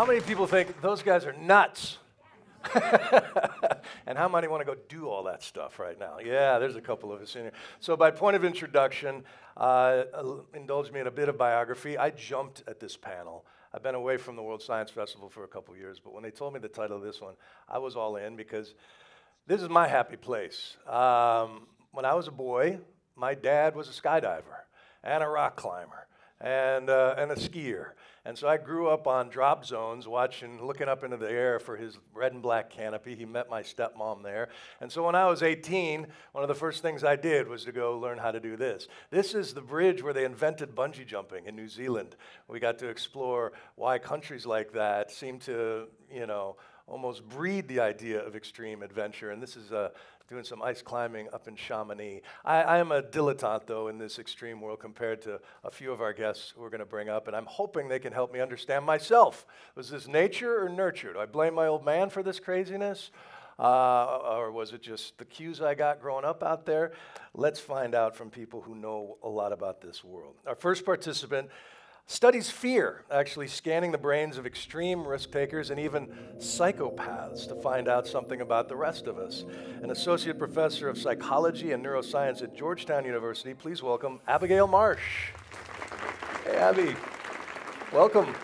How many people think those guys are nuts? And how many want to go do all that stuff right now? Yeah, there's a couple of us in here. So by point of introduction, indulge me in a bit of biography. I jumped at this panel. I've been away from the World Science Festival for a couple years, but when they told me the title of this one, I was all in because this is my happy place. When I was a boy, my dad was a skydiver and a rock climber and a skier. And so I grew up on drop zones, looking up into the air for his red and black canopy. He met my stepmom there. And so when I was 18, one of the first things I did was to go learn how to do this. This is the bridge where they invented bungee jumping in New Zealand. We got to explore why countries like that seem to, you know, almost breed the idea of extreme adventure. And this is doing some ice climbing up in Chamonix. I am a dilettante, though, in this extreme world compared to a few of our guests who we're going to bring up, and I'm hoping they can help me understand myself. Was this nature or nurture? Do I blame my old man for this craziness? Or was it just the cues I got growing up out there? Let's find out from people who know a lot about this world. Our first participant studies fear, actually scanning the brains of extreme risk takers and even psychopaths to find out something about the rest of us. An associate professor of psychology and neuroscience at Georgetown University, please welcome Abigail Marsh. Hey, Abby. Welcome.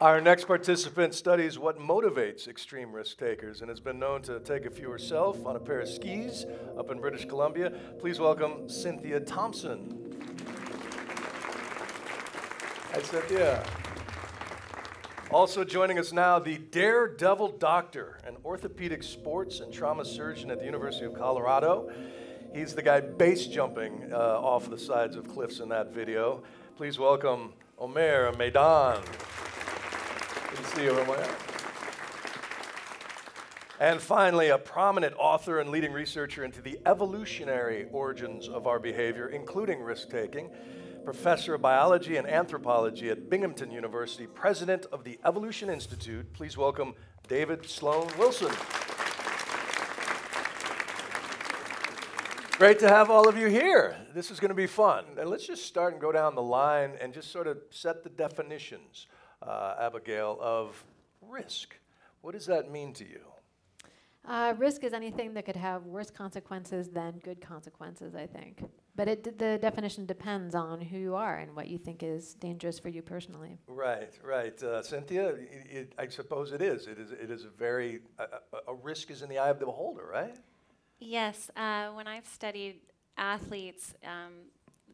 Our next participant studies what motivates extreme risk takers and has been known to take a few herself on a pair of skis up in British Columbia. Please welcome Cynthia Thomson. I said, yeah. Also joining us now, the daredevil doctor, an orthopedic sports and trauma surgeon at the University of Colorado. He's the guy base jumping off the sides of cliffs in that video. Please welcome Omer Mei-Dan. Good to see you, Omer. And finally, a prominent author and leading researcher into the evolutionary origins of our behavior, including risk-taking. Professor of Biology and Anthropology at Binghamton University, President of the Evolution Institute. Please welcome David Sloan Wilson. Great to have all of you here. This is going to be fun. And let's just start and go down the line and just sort of set the definitions, Abigail, of risk. What does that mean to you? Risk is anything that could have worse consequences than good consequences, I think. But the definition depends on who you are and what you think is dangerous for you personally. Right, right. Cynthia, I suppose it is. It is a very, a risk is in the eye of the beholder, right? Yes. When I've studied athletes,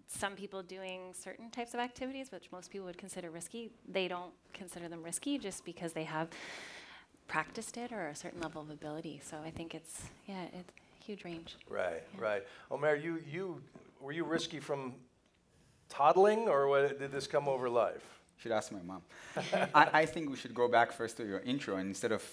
some people doing certain types of activities, which most people would consider risky, they don't consider them risky just because they have practiced it or a certain level of ability. So I think it's, yeah, it's a huge range. Right, yeah. Right. Omer, were you risky from toddling, or did this come over life? Should ask my mom. I think we should go back first to your intro, and instead of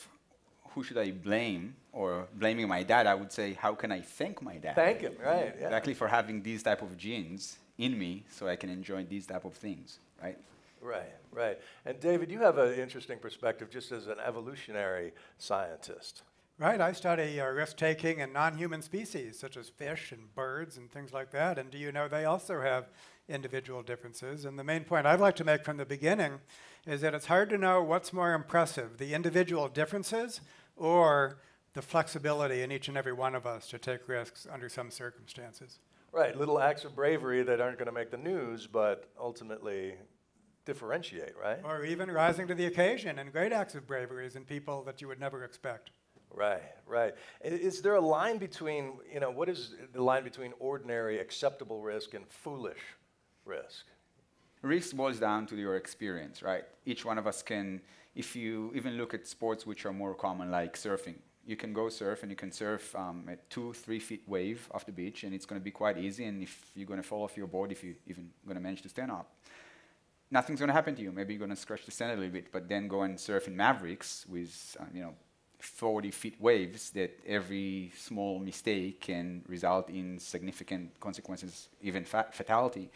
who should I blame or blaming my dad, I would say, how can I thank my dad? Thank him, right. Yeah. Exactly, for having these type of genes in me so I can enjoy these type of things, right? Right, right. And David, you have an interesting perspective just as an evolutionary scientist. Right, I study risk-taking in non-human species, such as fish and birds and things like that. And do you know they also have individual differences? And the main point I'd like to make from the beginning is that it's hard to know what's more impressive, the individual differences or the flexibility in each and every one of us to take risks under some circumstances. Right, little acts of bravery that aren't going to make the news, but ultimately differentiate, right? Or even rising to the occasion and great acts of braveries in people that you would never expect. Right, right. Is there a line between, you know, what is the line between ordinary acceptable risk and foolish risk? Risk boils down to your experience, right? Each one of us can, if you even look at sports which are more common, like surfing, you can go surf and you can surf a 2-3 feet wave off the beach and it's going to be quite easy, and if you're going to fall off your board, if you're even going to manage to stand up, nothing's going to happen to you. Maybe you're going to scratch the sand a little bit, but then go and surf in Mavericks with, 40-foot waves that every small mistake can result in significant consequences, even fatality.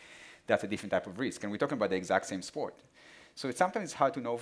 That's a different type of risk. And we're talking about the exact same sport. So it's sometimes hard to know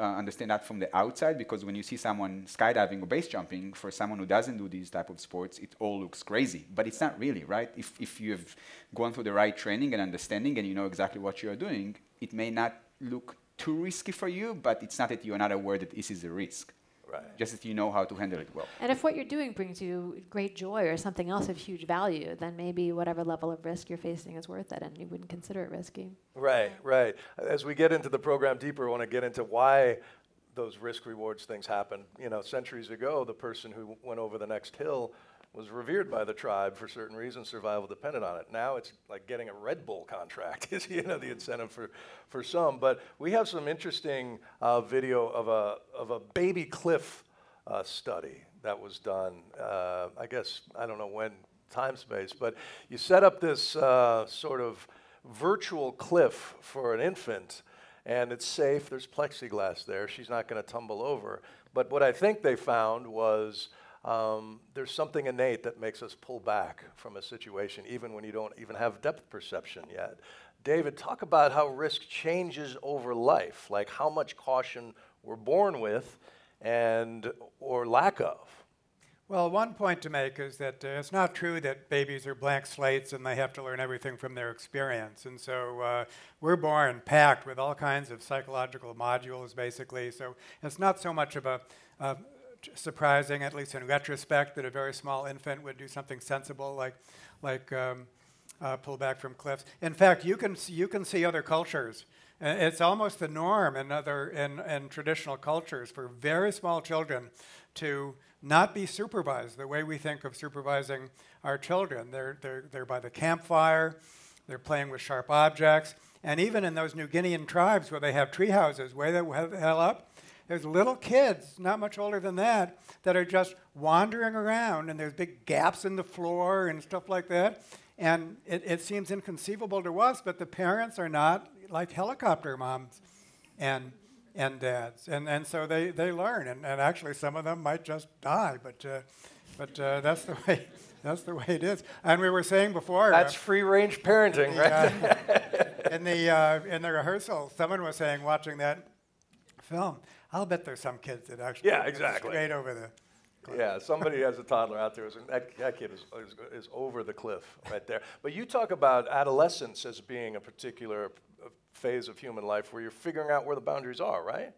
understand that from the outside, because when you see someone skydiving or base jumping, for someone who doesn't do these type of sports, it all looks crazy. But it's not really, right? If you've gone through the right training and understanding and you know exactly what you are doing, it may not look too risky for you, but it's not that you're not aware that this is a risk. Right. Just that you know how to handle it well. And if what you're doing brings you great joy or something else of huge value, then maybe whatever level of risk you're facing is worth it and you wouldn't consider it risky. Right, right. As we get into the program deeper, I want to get into why those risk rewards things happen. You know, centuries ago, the person who went over the next hill was revered by the tribe for certain reasons, survival depended on it. Now it's like getting a Red Bull contract is, you know, the incentive for some. But we have some interesting video of a baby cliff study that was done, I guess, I don't know when, time space, but you set up this sort of virtual cliff for an infant and it's safe, there's plexiglass there, she's not gonna tumble over. But what I think they found was there's something innate that makes us pull back from a situation, even when you don't even have depth perception yet. David, talk about how risk changes over life, like how much caution we're born with and or lack of. Well, one point to make is that it's not true that babies are blank slates and they have to learn everything from their experience. And so we're born packed with all kinds of psychological modules, basically. So it's not so much of a surprising, at least in retrospect, that a very small infant would do something sensible like pull back from cliffs. In fact, you can see other cultures. It's almost the norm in traditional cultures for very small children to not be supervised the way we think of supervising our children. They're by the campfire. They're playing with sharp objects. And even in those New Guinean tribes where they have tree houses way the hell up, there's little kids, not much older than that, that are just wandering around, and there's big gaps in the floor and stuff like that. And it seems inconceivable to us, but the parents are not like helicopter moms and dads. And so they learn, and actually some of them might just die, but that's the way. That's the way it is. And we were saying before... That's free-range parenting, right? In the rehearsal, someone was saying, watching that film, I'll bet there's some kids that actually straight over the cliff. Yeah, somebody has a toddler out there. That kid is over the cliff right there. But you talk about adolescence as being a particular phase of human life where you're figuring out where the boundaries are, right?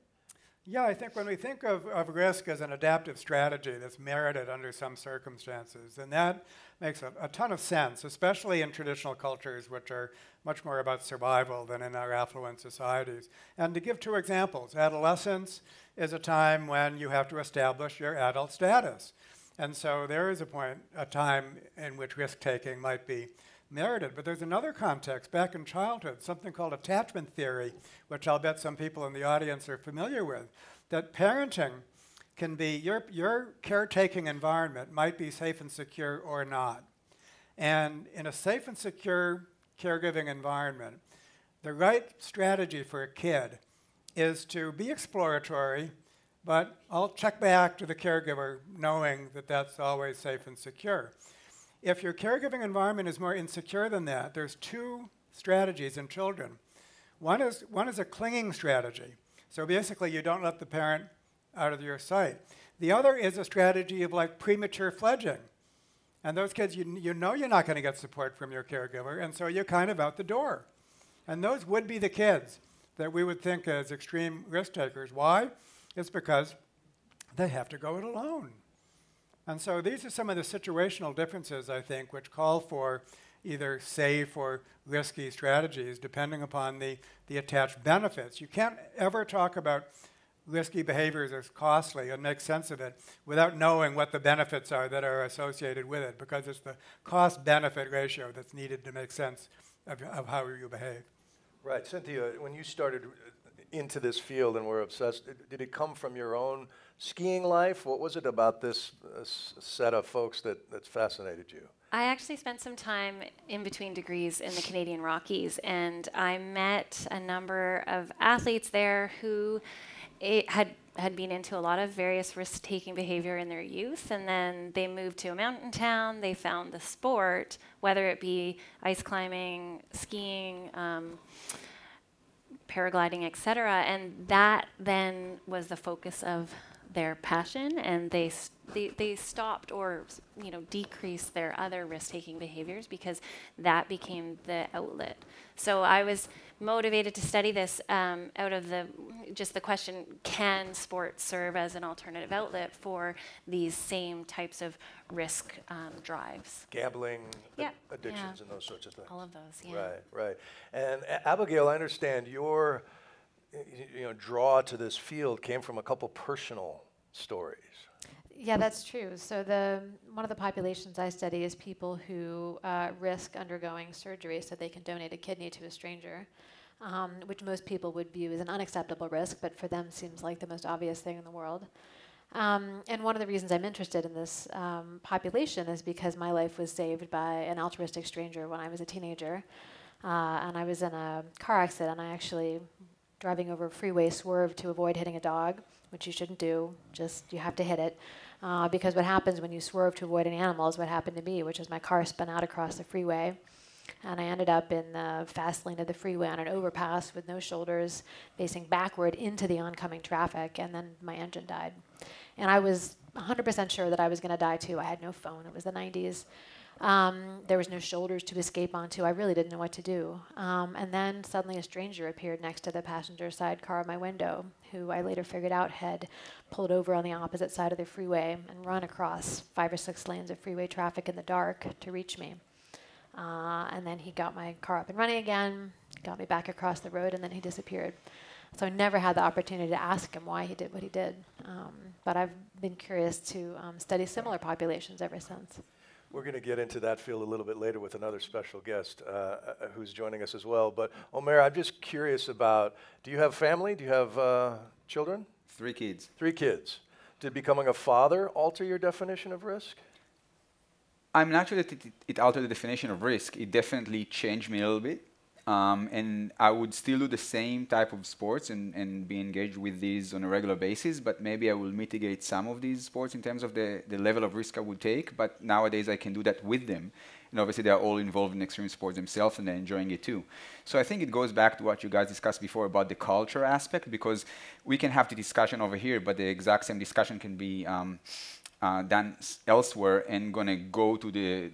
Yeah, I think when we think of risk as an adaptive strategy that's merited under some circumstances, then that makes a ton of sense, especially in traditional cultures, which are much more about survival than in our affluent societies. And to give two examples, adolescence is a time when you have to establish your adult status. And so there is a time in which risk-taking might be merited. But there's another context back in childhood, something called attachment theory, which I'll bet some people in the audience are familiar with, that parenting can be, your caretaking environment might be safe and secure or not. And in a safe and secure caregiving environment, the right strategy for a kid is to be exploratory, but I'll check back to the caregiver knowing that that's always safe and secure. If your caregiving environment is more insecure than that, there's two strategies in children. One is a clinging strategy. So basically, you don't let the parent out of your sight. The other is a strategy of like premature fledging. And those kids, you know you're not going to get support from your caregiver, and so you're kind of out the door. And those would be the kids that we would think as extreme risk takers. Why? It's because they have to go it alone. And so these are some of the situational differences, I think, which call for either safe or risky strategies, depending upon the attached benefits. You can't ever talk about risky behaviors as costly and make sense of it without knowing what the benefits are that are associated with it, because it's the cost-benefit ratio that's needed to make sense of how you behave. Right. Cynthia, when you started into this field and were obsessed, did it come from your own skiing life? What was it about this set of folks that fascinated you? I actually spent some time in between degrees in the Canadian Rockies, and I met a number of athletes there who had been into a lot of various risk-taking behavior in their youth, and then they moved to a mountain town, they found the sport, whether it be ice climbing, skiing, paragliding, etc., and that then was the focus of their passion, and they stopped or decreased their other risk-taking behaviors because that became the outlet. So I was motivated to study this out of just the question, can sports serve as an alternative outlet for these same types of risk drives? Gambling, addictions, and those sorts of things. All of those, yeah. Right, right. And Abigail, I understand your draw to this field came from a couple personal stories. Yeah, that's true. So one of the populations I study is people who risk undergoing surgery so they can donate a kidney to a stranger, which most people would view as an unacceptable risk, but for them seems like the most obvious thing in the world. And one of the reasons I'm interested in this population is because my life was saved by an altruistic stranger when I was a teenager. And I was in a car accident. I actually, driving over a freeway, swerved to avoid hitting a dog, which you shouldn't do, you have to hit it. Because what happens when you swerve to avoid an animal is what happened to me, which is my car spun out across the freeway. And I ended up in the fast lane of the freeway on an overpass with no shoulders, facing backward into the oncoming traffic, and then my engine died. And I was 100% sure that I was gonna die too. I had no phone, it was the 90s. There was no shoulders to escape onto. I really didn't know what to do. And then suddenly a stranger appeared next to the passenger side car of my window, who I later figured out had pulled over on the opposite side of the freeway and run across 5 or 6 lanes of freeway traffic in the dark to reach me. And then he got my car up and running again, got me back across the road, and then he disappeared. So I never had the opportunity to ask him why he did what he did. But I've been curious to study similar populations ever since. We're going to get into that field a little bit later with another special guest who's joining us as well. But Omer, I'm just curious about, do you have family? Do you have children? 3 kids. 3 kids. Did becoming a father alter your definition of risk? I'm not sure that it altered the definition of risk. It definitely changed me a little bit. And I would still do the same type of sports and be engaged with these on a regular basis, but maybe I will mitigate some of these sports in terms of the level of risk I would take, but nowadays I can do that with them. And obviously they are all involved in extreme sports themselves and they're enjoying it too. So I think it goes back to what you guys discussed before about the culture aspect, because we can have the discussion over here, but the exact same discussion can be done elsewhere and gonna go to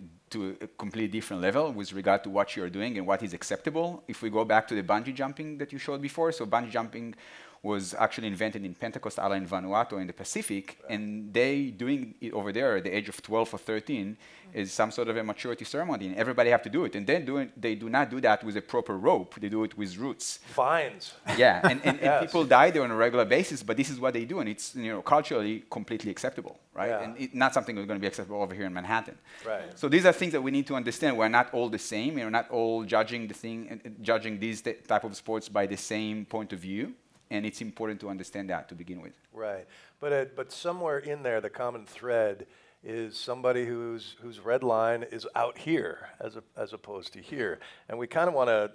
a completely different level with regard to what you're doing and what is acceptable. If we go back to the bungee jumping that you showed before, so bungee jumping was actually invented in Pentecost Island, Vanuatu in the Pacific, right. And they doing it over there at the age of 12 or 13 is some sort of a maturity ceremony, and everybody have to do it. And they do not do that with a proper rope, they do it with roots. Fines. Yeah, and yes. People die there on a regular basis, but this is what they do, and it's culturally completely acceptable, right? Yeah. And not something that's gonna be acceptable over here in Manhattan. Right. So these are things that we need to understand. We're not all the same, we're not all judging the thing, judging these type of sports by the same point of view. And it's important to understand that to begin with. Right, but somewhere in there, the common thread is somebody whose red line is out here as opposed to here, and we kind of want to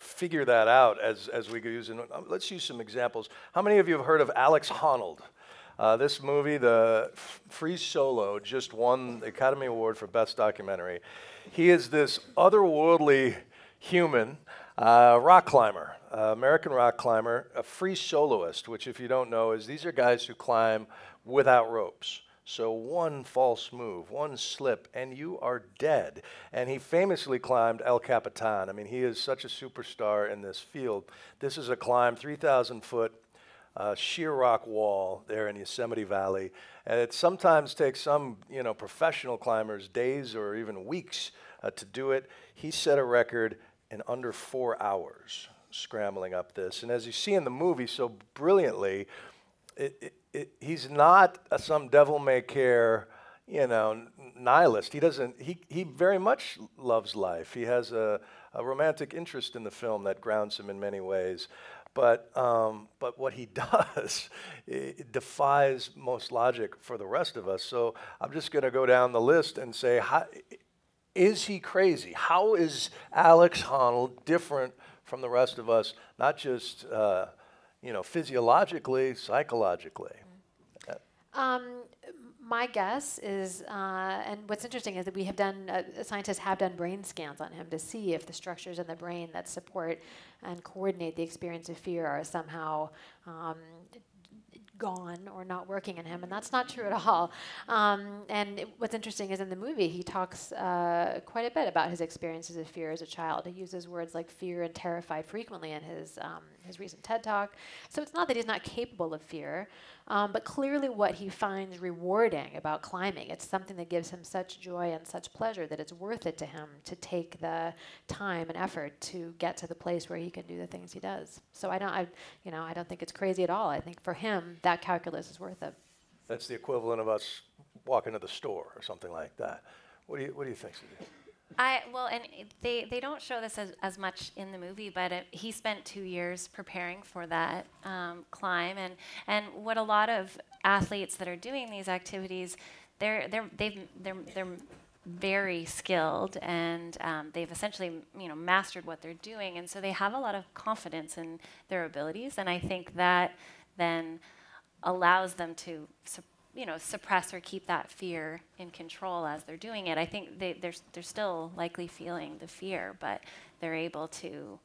figure that out as we go using. Let's use some examples. How many of you have heard of Alex Honnold? This movie, the Free Solo, just won the Academy Award for Best Documentary. He is this otherworldly human. Rock climber, American rock climber, a free soloist, which if you don't know is these are guys who climb without ropes. So one false move, one slip, and you are dead. And he famously climbed El Capitan. I mean, he is such a superstar in this field. This is a climb, 3,000 foot sheer rock wall there in Yosemite Valley. And it sometimes takes some professional climbers days or even weeks to do it. He set a record in under 4 hours scrambling up this. And as you see in the movie so brilliantly, he's not some devil-may-care, nihilist. He doesn't, he very much loves life. He has a romantic interest in the film that grounds him in many ways. But what he does it defies most logic for the rest of us. So I'm just gonna go down the list and say, is he crazy? How is Alex Honnold different from the rest of us, not just physiologically, psychologically? My guess is, and what's interesting is that we have done, scientists have done brain scans on him to see if the structures in the brain that support and coordinate the experience of fear are somehow gone or not working in him, and that's not true at all. And what's interesting is in the movie, he talks quite a bit about his experiences of fear as a child. He uses words like fear and terrified frequently in his recent TED Talk. So it's not that he's not capable of fear, but clearly what he finds rewarding about climbing, it's something that gives him such joy and such pleasure that it's worth it to him to take the time and effort to get to the place where he can do the things he does. So I don't think it's crazy at all. I think for him, that calculus is worth it. That's the equivalent of us walking to the store or something like that. What do you think, Cynthia? Well, and they don't show this as much in the movie, but he spent 2 years preparing for that climb, and what a lot of athletes that are doing these activities, they're very skilled, and they've essentially mastered what they're doing, and so they have a lot of confidence in their abilities, and I think that then allows them to suppress or keep that fear in control as they're doing it. I think they're still likely feeling the fear, but they're able to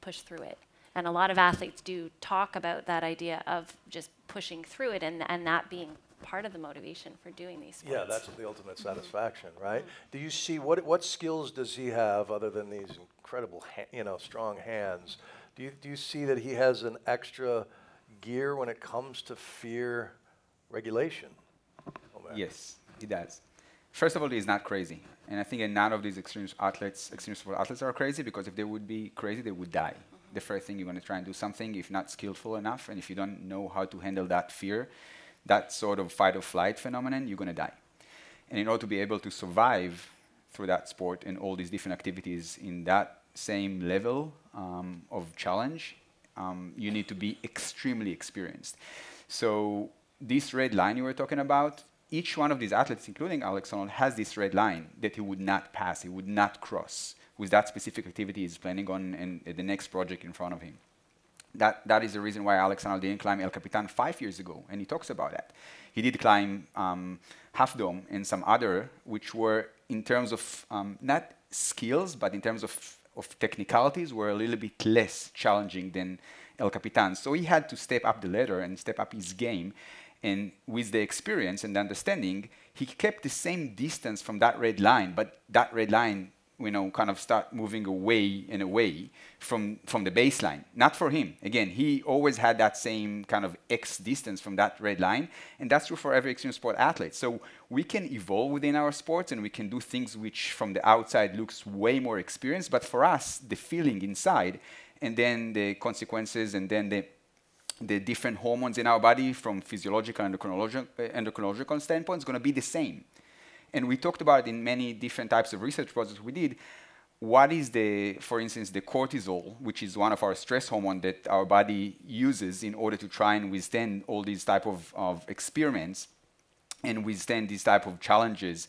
push through it. And a lot of athletes do talk about that idea of just pushing through it, and that being part of the motivation for doing these sports. Yeah, that's the ultimate satisfaction, right? Do you see what skills does he have other than these incredible, strong hands? Do you see that he has an extra gear when it comes to fear regulation? Omer. Yes, he does. First of all, he's not crazy, and I think none of these extreme sport athletes are crazy, because if they would be crazy, they would die. The first thing you want to try and do something, if not skillful enough, and if you don't know how to handle that fear, that sort of fight or flight phenomenon, you're going to die. And in order to be able to survive through that sport and all these different activities in that same level of challenge, you need to be extremely experienced. So this red line you were talking about, each one of these athletes, including Alex Honnold, has this red line that he would not pass, he would not cross with that specific activity he's planning on and the next project in front of him. That is the reason why Alex Honnold didn't climb El Capitan 5 years ago, and he talks about that. He did climb Half Dome and some other, which were, in terms of not skills, but in terms of technicalities, were a little bit less challenging than El Capitan. So he had to step up the ladder and step up his game. And with the experience and the understanding, he kept the same distance from that red line, but that red line kind of start moving away and away from the baseline. Not for him. Again, he always had that same kind of X distance from that red line, and that's true for every extreme sport athlete. So we can evolve within our sports, and we can do things which from the outside looks way more experienced, but for us, the feeling inside, and then the consequences, and then the different hormones in our body from physiological and endocrinological standpoint is going to be the same. And we talked about in many different types of research projects we did, what is for instance, the cortisol, which is one of our stress hormones that our body uses in order to try and withstand all these type of experiments and withstand these type of challenges.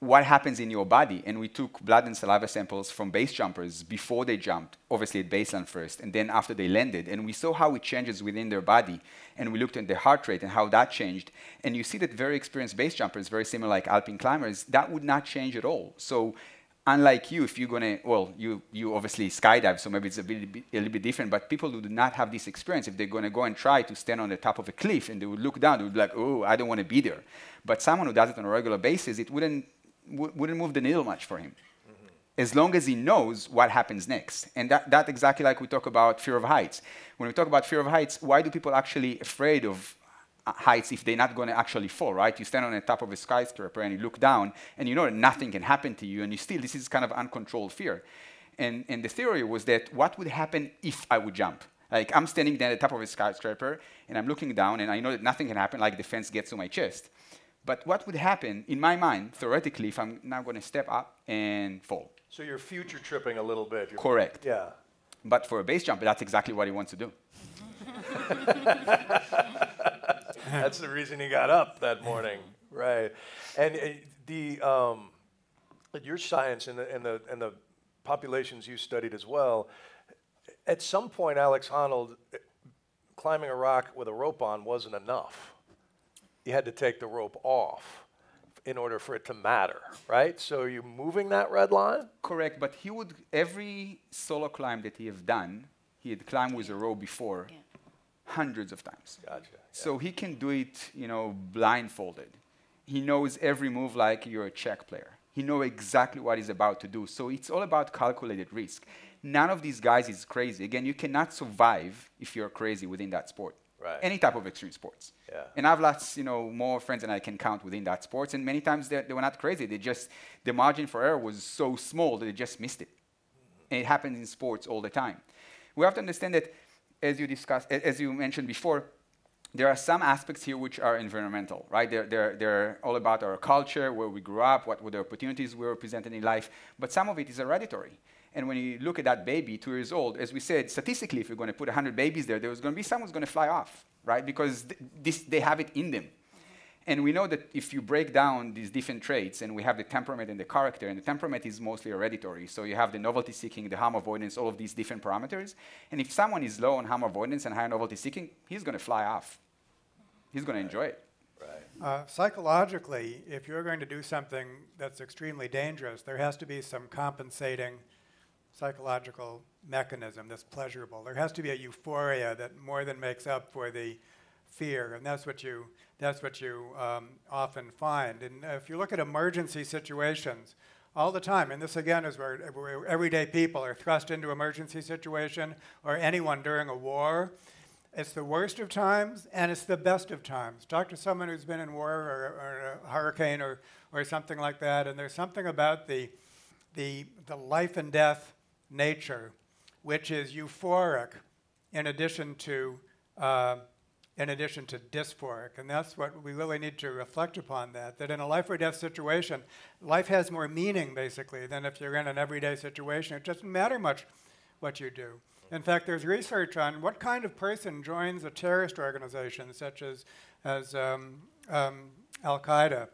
What happens in your body? And we took blood and saliva samples from base jumpers before they jumped, obviously at baseline first, and then after they landed. And we saw how it changes within their body. And we looked at their heart rate and how that changed. And you see that very experienced base jumpers, very similar like alpine climbers, that would not change at all. So unlike you, if you're going to, well, you obviously skydive, so maybe it's a little bit different, but people who do not have this experience, if they're going to go and try to stand on the top of a cliff and they would look down, they would be like, oh, I don't want to be there. But someone who does it on a regular basis, it wouldn't move the needle much for him, as long as he knows what happens next. And that exactly like we talk about fear of heights. When we talk about fear of heights, why do people actually afraid of heights if they're not going to actually fall, right? You stand on the top of a skyscraper and you look down and you know that nothing can happen to you, and you still, this is kind of uncontrolled fear. And the theory was that what would happen if I would jump? Like, I'm standing there at the top of a skyscraper and I'm looking down and I know that nothing can happen, like the fence gets to my chest. But what would happen, in my mind, theoretically, if I'm now going to step up and fall? So you're future tripping a little bit. You're correct. Yeah. But for a base jumper, that's exactly what he wants to do. That's the reason he got up that morning, right? And your science and the populations you studied as well. At some point, Alex Honnold, climbing a rock with a rope on wasn't enough. You had to take the rope off in order for it to matter, right? So you're moving that red line? Correct, but he would, every solo climb that he have done, he had climbed with a rope before, hundreds of times. Gotcha. Yeah. So he can do it, you know, blindfolded. He knows every move like you're a check player. He knows exactly what he's about to do. So it's all about calculated risk. None of these guys is crazy. Again, you cannot survive if you're crazy within that sport. Right. Any type of extreme sports. Yeah. And I have lots, you know, more friends than I can count within that sports. And many times they were not crazy. They just, the margin for error was so small that they just missed it. And it happens in sports all the time. We have to understand that, as you discussed, as you mentioned before, there are some aspects here which are environmental, right? They're all about our culture, where we grew up, what were the opportunities we were presented in life. But some of it is hereditary. And when you look at that baby, 2 years old, as we said, statistically, if you're going to put 100 babies there, there's going to be someone who's going to fly off, right? Because they have it in them. And we know that if you break down these different traits, and we have the temperament and the character, and the temperament is mostly hereditary. So you have the novelty seeking, the harm avoidance, all of these different parameters. And if someone is low on harm avoidance and high on novelty seeking, he's going to fly off. He's going to enjoy it. Right. Psychologically, if you're going to do something that's extremely dangerous, there has to be some compensating psychological mechanism that's pleasurable. There has to be a euphoria that more than makes up for the fear, and that's what you often find. And if you look at emergency situations all the time, and this again is where everyday people are thrust into emergency situation, or anyone during a war. It's the worst of times, and it's the best of times. Talk to someone who's been in war or a hurricane or something like that, and there's something about the life and death nature, which is euphoric in addition to dysphoric. And that's what we really need to reflect upon, that in a life or death situation, life has more meaning, basically, than if you're in an everyday situation. It doesn't matter much what you do. In fact, there's research on what kind of person joins a terrorist organization, such as Al-Qaeda.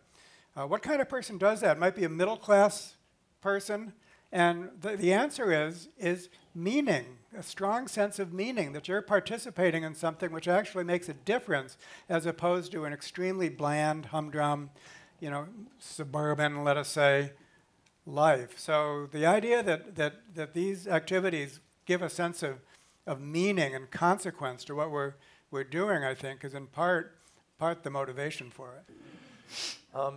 What kind of person does that? It might be a middle-class person, and the answer is meaning, a strong sense of meaning, that you're participating in something which actually makes a difference, as opposed to an extremely bland, humdrum, you know, suburban, let us say, life. So the idea that these activities give a sense of meaning and consequence to what we're doing, I think, is in part the motivation for it.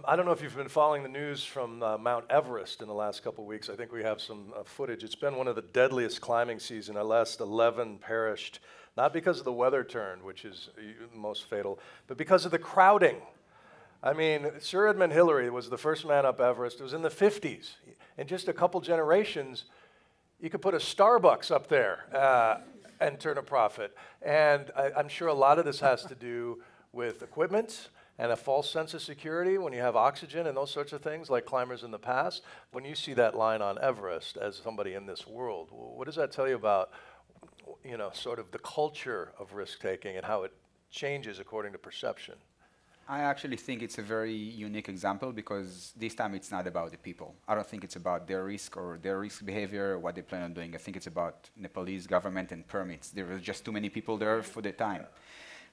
I don't know if you've been following the news from Mount Everest in the last couple of weeks. I think we have some footage. It's been one of the deadliest climbing seasons. At least 11 perished, not because of the weather turn, which is most fatal, but because of the crowding. I mean, Sir Edmund Hillary was the first man up Everest. It was in the 50s. In just a couple generations, you could put a Starbucks up there and turn a profit. And I'm sure a lot of this has to do with equipment and a false sense of security when you have oxygen and those sorts of things, like climbers in the past. When you see that line on Everest as somebody in this world, what does that tell you about, you know, sort of the culture of risk-taking and how it changes according to perception? I actually think it's a very unique example, because this time it's not about the people. I don't think it's about their risk or their risk behavior or what they plan on doing. I think it's about Nepalese government and permits. There were just too many people there for the time.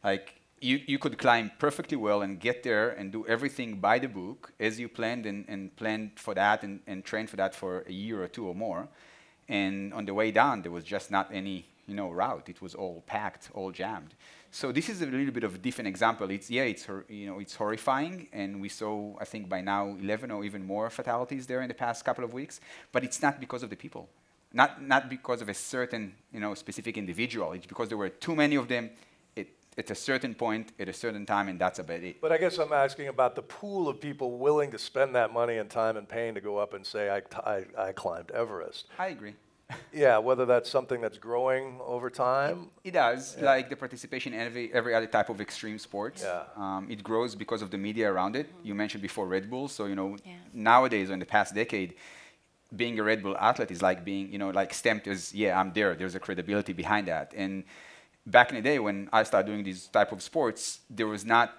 Like, you could climb perfectly well and get there and do everything by the book as you planned and planned for that and trained for that for a year or two or more. And on the way down, there was just not any, you know, route. It was all packed, all jammed. So this is a little bit of a different example. It's, yeah, it's, you know, it's horrifying. And we saw, I think by now, 11 or even more fatalities there in the past couple of weeks. But it's not because of the people, not because of a certain, you know, specific individual. It's because there were too many of them at a certain point, at a certain time, and that's about it. But I guess I'm asking about the pool of people willing to spend that money and time and pain to go up and say, I climbed Everest. I agree. Yeah, whether that's something that's growing over time. It does, yeah. Like the participation in every other type of extreme sports. Yeah. It grows because of the media around it. You mentioned before Red Bull, so you know, yeah. Nowadays or in the past decade, being a Red Bull athlete is like being, you know, like stamped as, yeah, I'm there. There's a credibility behind that. And back in the day when I started doing these type of sports, there was not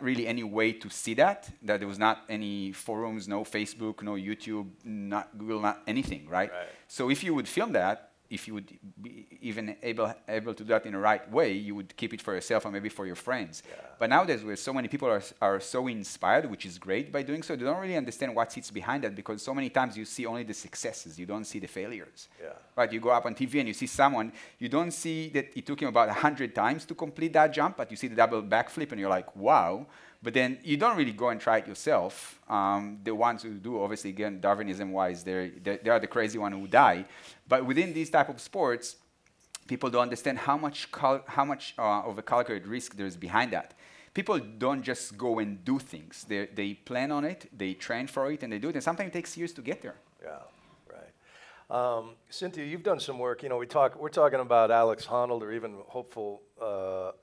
really any way to see that there was not any forums, no Facebook, no YouTube, not Google, not anything, right? So if you would film that, if you would be even able to do that in the right way, you would keep it for yourself or maybe for your friends. Yeah. But nowadays, where so many people are so inspired, which is great by doing so, they don't really understand what sits behind that, because so many times you see only the successes, you don't see the failures. Yeah. Right? You go up on TV and you see someone, you don't see that it took him about 100 times to complete that jump, but you see the double backflip and you're like, wow. But then you don't really go and try it yourself. The ones who do, obviously, again, Darwinism-wise, they are the crazy ones who die. But within these type of sports, people don't understand how much of a calculated risk there is behind that. People don't just go and do things. They plan on it, they train for it, and they do it. And sometimes it takes years to get there. Yeah. Cynthia, you've done some work. You know, we're talking about Alex Honnold or even hopeful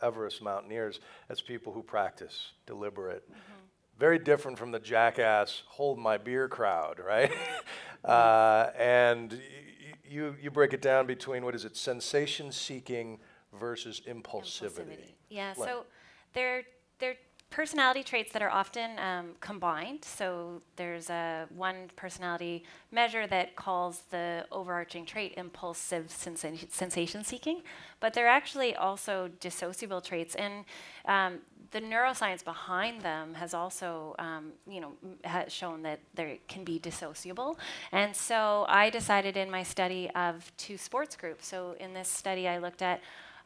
Everest mountaineers as people who practice, deliberate. Mm-hmm. Very different from the jackass, hold my beer crowd, right? And you break it down between, what is it, sensation seeking versus impulsivity. Yeah, like. So they're personality traits that are often combined. So there's one personality measure that calls the overarching trait impulsive sensation seeking, but they're actually also dissociable traits. And the neuroscience behind them has also has shown that they can be dissociable. And so I decided in my study of two sports groups, so in this study I looked at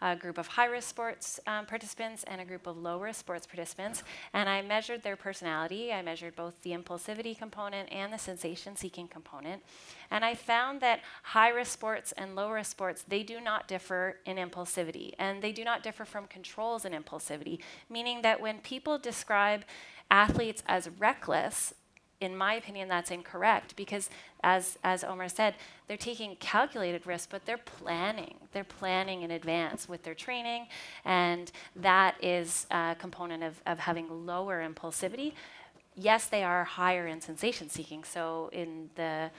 a group of high-risk sports participants and a group of low-risk sports participants. And I measured their personality. I measured both the impulsivity component and the sensation-seeking component. And I found that high-risk sports and low-risk sports, they do not differ in impulsivity. And they do not differ from controls in impulsivity, meaning that when people describe athletes as reckless, in my opinion, that's incorrect, because as Omer said, they're taking calculated risks, but they're planning. They're planning in advance with their training, and that is a component of having lower impulsivity. Yes, they are higher in sensation-seeking, so in the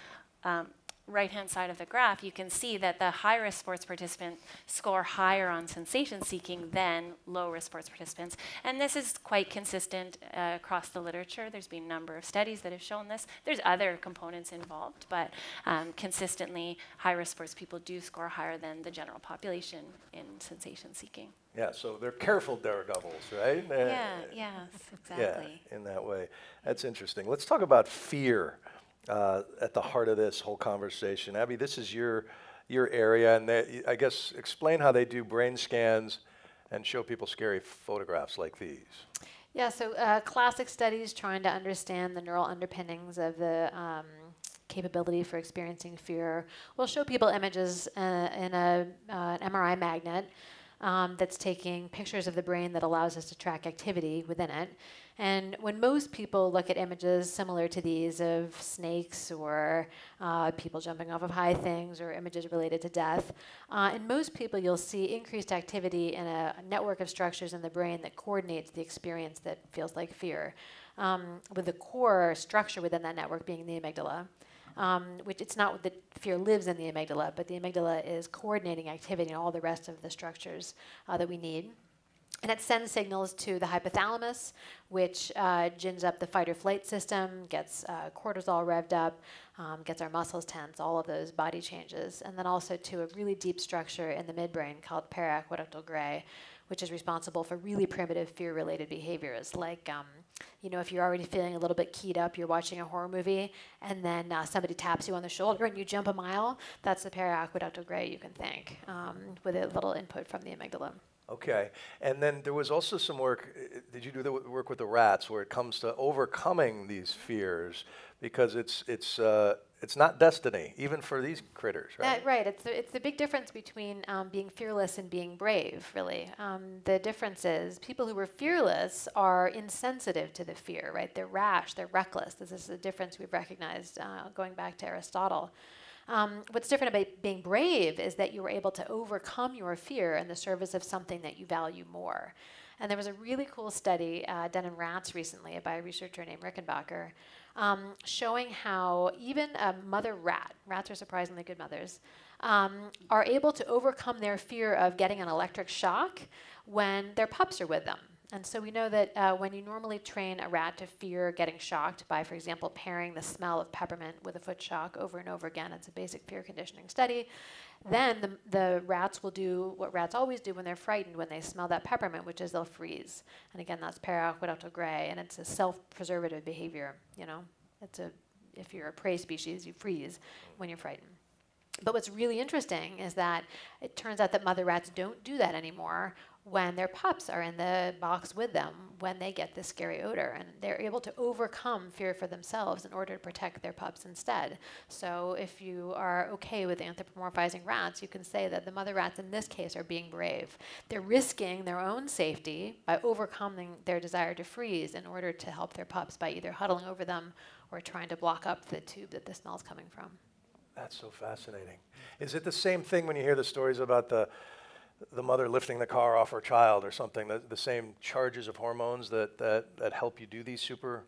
right-hand side of the graph, you can see that the high-risk sports participants score higher on sensation-seeking than low-risk sports participants. And this is quite consistent across the literature. There's been a number of studies that have shown this. There's other components involved, but consistently, high-risk sports people do score higher than the general population in sensation-seeking. Yeah, so they're careful daredevils, right? Yeah, yes, exactly. Yeah, in that way. That's interesting. Let's talk about fear. At the heart of this whole conversation. Abby, this is your area, and they, I guess explain how they do brain scans and show people scary photographs like these. Yeah, so classic studies trying to understand the neural underpinnings of the capability for experiencing fear will show people images in an MRI magnet that's taking pictures of the brain that allows us to track activity within it. And when most people look at images similar to these of snakes or people jumping off of high things or images related to death, in most people you'll see increased activity in a network of structures in the brain that coordinates the experience that feels like fear, with the core structure within that network being the amygdala. Which it's not that fear lives in the amygdala, but the amygdala is coordinating activity and all the rest of the structures that we need. And it sends signals to the hypothalamus, which gins up the fight or flight system, gets cortisol revved up, gets our muscles tense, all of those body changes. And then also to a really deep structure in the midbrain called paraequidoctal gray, which is responsible for really primitive fear-related behaviors, like you know, if you're already feeling a little bit keyed up, you're watching a horror movie, and then somebody taps you on the shoulder and you jump a mile, that's the paraequidoctal gray, you can think, with a little input from the amygdala. Okay, and then there was also some work, did you do the work with the rats, where it comes to overcoming these fears, because it's not destiny, even for these critters, right? Right. It's the big difference between being fearless and being brave, really. The difference is people who were fearless are insensitive to the fear, right? They're rash, they're reckless. This is the difference we've recognized going back to Aristotle. What's different about being brave is that you were able to overcome your fear in the service of something that you value more. And there was a really cool study done in rats recently by a researcher named Rickenbacker, showing how even a mother rat, rats are surprisingly good mothers, are able to overcome their fear of getting an electric shock when their pups are with them. And so we know that when you normally train a rat to fear getting shocked by, for example, pairing the smell of peppermint with a foot shock over and over again, it's a basic fear conditioning study, then the rats will do what rats always do when they're frightened when they smell that peppermint, which is they'll freeze. And again, that's paraqueductal gray, and it's a self-preservative behavior. You know, it's a, if you're a prey species, you freeze when you're frightened. But what's really interesting is that it turns out that mother rats don't do that anymore when their pups are in the box with them when they get this scary odor, and they're able to overcome fear for themselves in order to protect their pups instead. So if you are okay with anthropomorphizing rats, you can say that the mother rats in this case are being brave. They're risking their own safety by overcoming their desire to freeze in order to help their pups by either huddling over them or trying to block up the tube that the smell's coming from. That's so fascinating. Is it the same thing when you hear the stories about the mother lifting the car off her child or something, the same charges of hormones that help you do these super...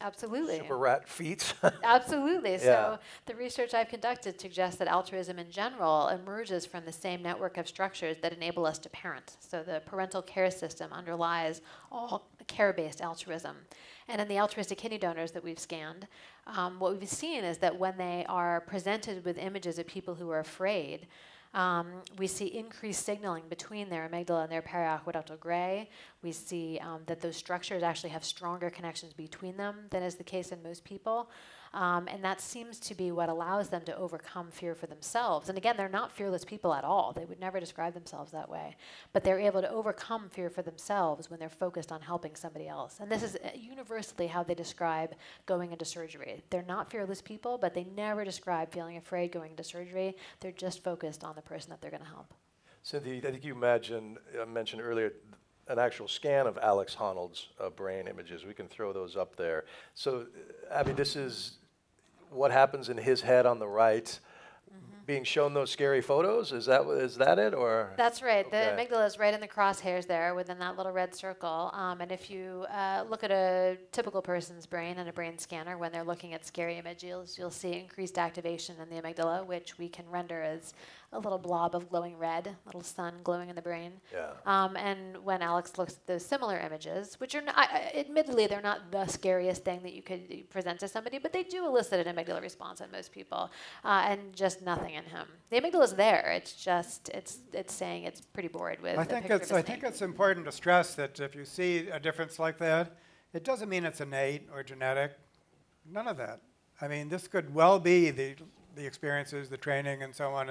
Absolutely. Super rat feats. Absolutely. Yeah. So the research I've conducted suggests that altruism in general emerges from the same network of structures that enable us to parent. So the parental care system underlies all care-based altruism. And in the altruistic kidney donors that we've scanned, what we've seen is that when they are presented with images of people who are afraid, we see increased signaling between their amygdala and their paraqueductal gray. We see that those structures actually have stronger connections between them than is the case in most people. And that seems to be what allows them to overcome fear for themselves. And again, they're not fearless people at all. They would never describe themselves that way. But they're able to overcome fear for themselves when they're focused on helping somebody else. And this is universally how they describe going into surgery. They're not fearless people, but they never describe feeling afraid going into surgery. They're just focused on the person that they're going to help. Cynthia, I think you mentioned earlier an actual scan of Alex Honnold's brain images. We can throw those up there. So, Abby, this is what happens in his head on the right. Being shown those scary photos? Is that it? Or that's right. Okay. The amygdala is right in the crosshairs there within that little red circle. And if you look at a typical person's brain in a brain scanner, when they're looking at scary images, you'll see increased activation in the amygdala, which we can render as a little blob of glowing red, little sun glowing in the brain. Yeah. And when Alex looks at those similar images, which are not, admittedly, they're not the scariest thing that you could present to somebody, but they do elicit an amygdala response in most people, and just nothing in him. The amygdala is there. It's just it's saying it's pretty bored with. I think it's important to stress that if you see a difference like that, it doesn't mean it's innate or genetic. None of that. I mean, this could well be the experiences, the training, and so on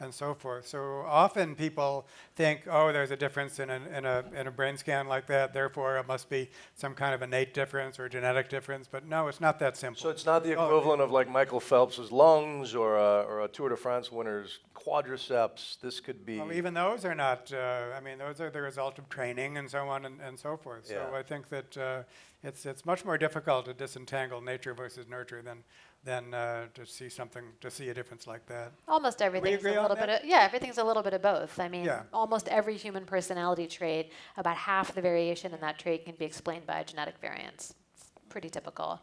and so forth. So often people think, oh, there's a difference in a brain scan like that, therefore it must be some kind of innate difference or genetic difference, but no, it's not that simple. So it's not the equivalent of like Michael Phelps's lungs or a Tour de France winner's quadriceps. This could be... Well, even those are not, I mean, those are the result of training and so on and so forth. Yeah. So I think that it's much more difficult to disentangle nature versus nurture than to see a difference like that. Almost everything's a little bit of, yeah, everything's a little bit of both. I mean, yeah. Almost every human personality trait, about half the variation in that trait can be explained by a genetic variance. It's pretty typical.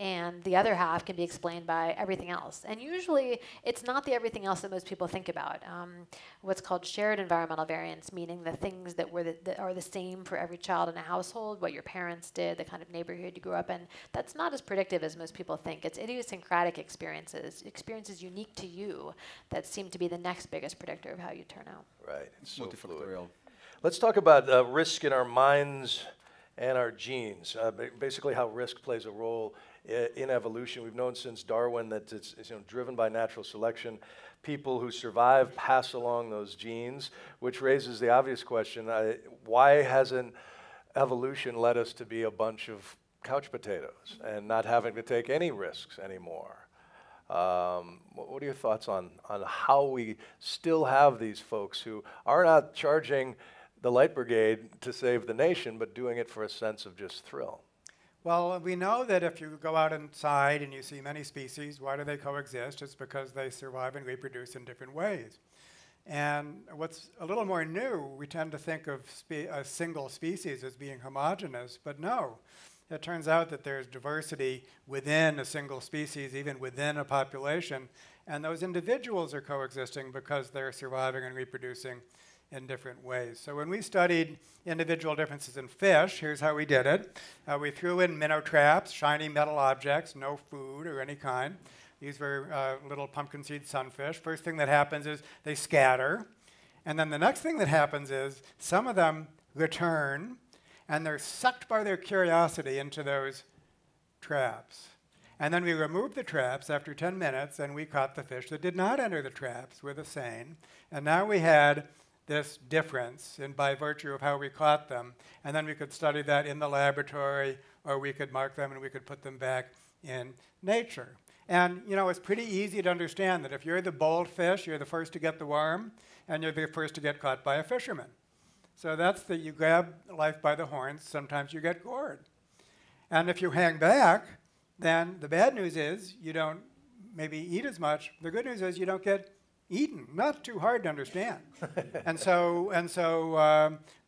And the other half can be explained by everything else. And usually it's not the everything else that most people think about. What's called shared environmental variance, meaning the things that were that are the same for every child in a household, what your parents did, the kind of neighborhood you grew up in, that's not as predictive as most people think. It's idiosyncratic experiences, experiences unique to you that seem to be the next biggest predictor of how you turn out. Right, it's so multifactorial. Let's talk about risk in our minds and our genes, basically how risk plays a role in evolution. We've known since Darwin that it's driven by natural selection. People who survive pass along those genes, which raises the obvious question, why hasn't evolution led us to be a bunch of couch potatoes and not having to take any risks anymore? What are your thoughts on how we still have these folks who are not charging the Light Brigade to save the nation, but doing it for a sense of just thrill? Well, we know that if you go out inside and you see many species, why do they coexist? It's because they survive and reproduce in different ways. And what's a little more new, we tend to think of a single species as being homogeneous, but no. It turns out that there's diversity within a single species, even within a population, and those individuals are coexisting because they're surviving and reproducing in different ways. So when we studied individual differences in fish, here's how we did it. We threw in minnow traps, shiny metal objects, no food or any kind. These were little pumpkin seed sunfish. First thing that happens is they scatter. And then the next thing that happens is some of them return, and they're sucked by their curiosity into those traps. And then we removed the traps after 10 minutes, and we caught the fish that did not enter the traps with a seine. And now we had this difference in by virtue of how we caught them. And then we could study that in the laboratory, or we could mark them and we could put them back in nature. And you know, it's pretty easy to understand that if you're the bold fish, you're the first to get the worm, and you're the first to get caught by a fisherman. So that's that you grab life by the horns, sometimes you get gored. And if you hang back, then the bad news is you don't maybe eat as much. The good news is you don't get eaten. Not too hard to understand. and so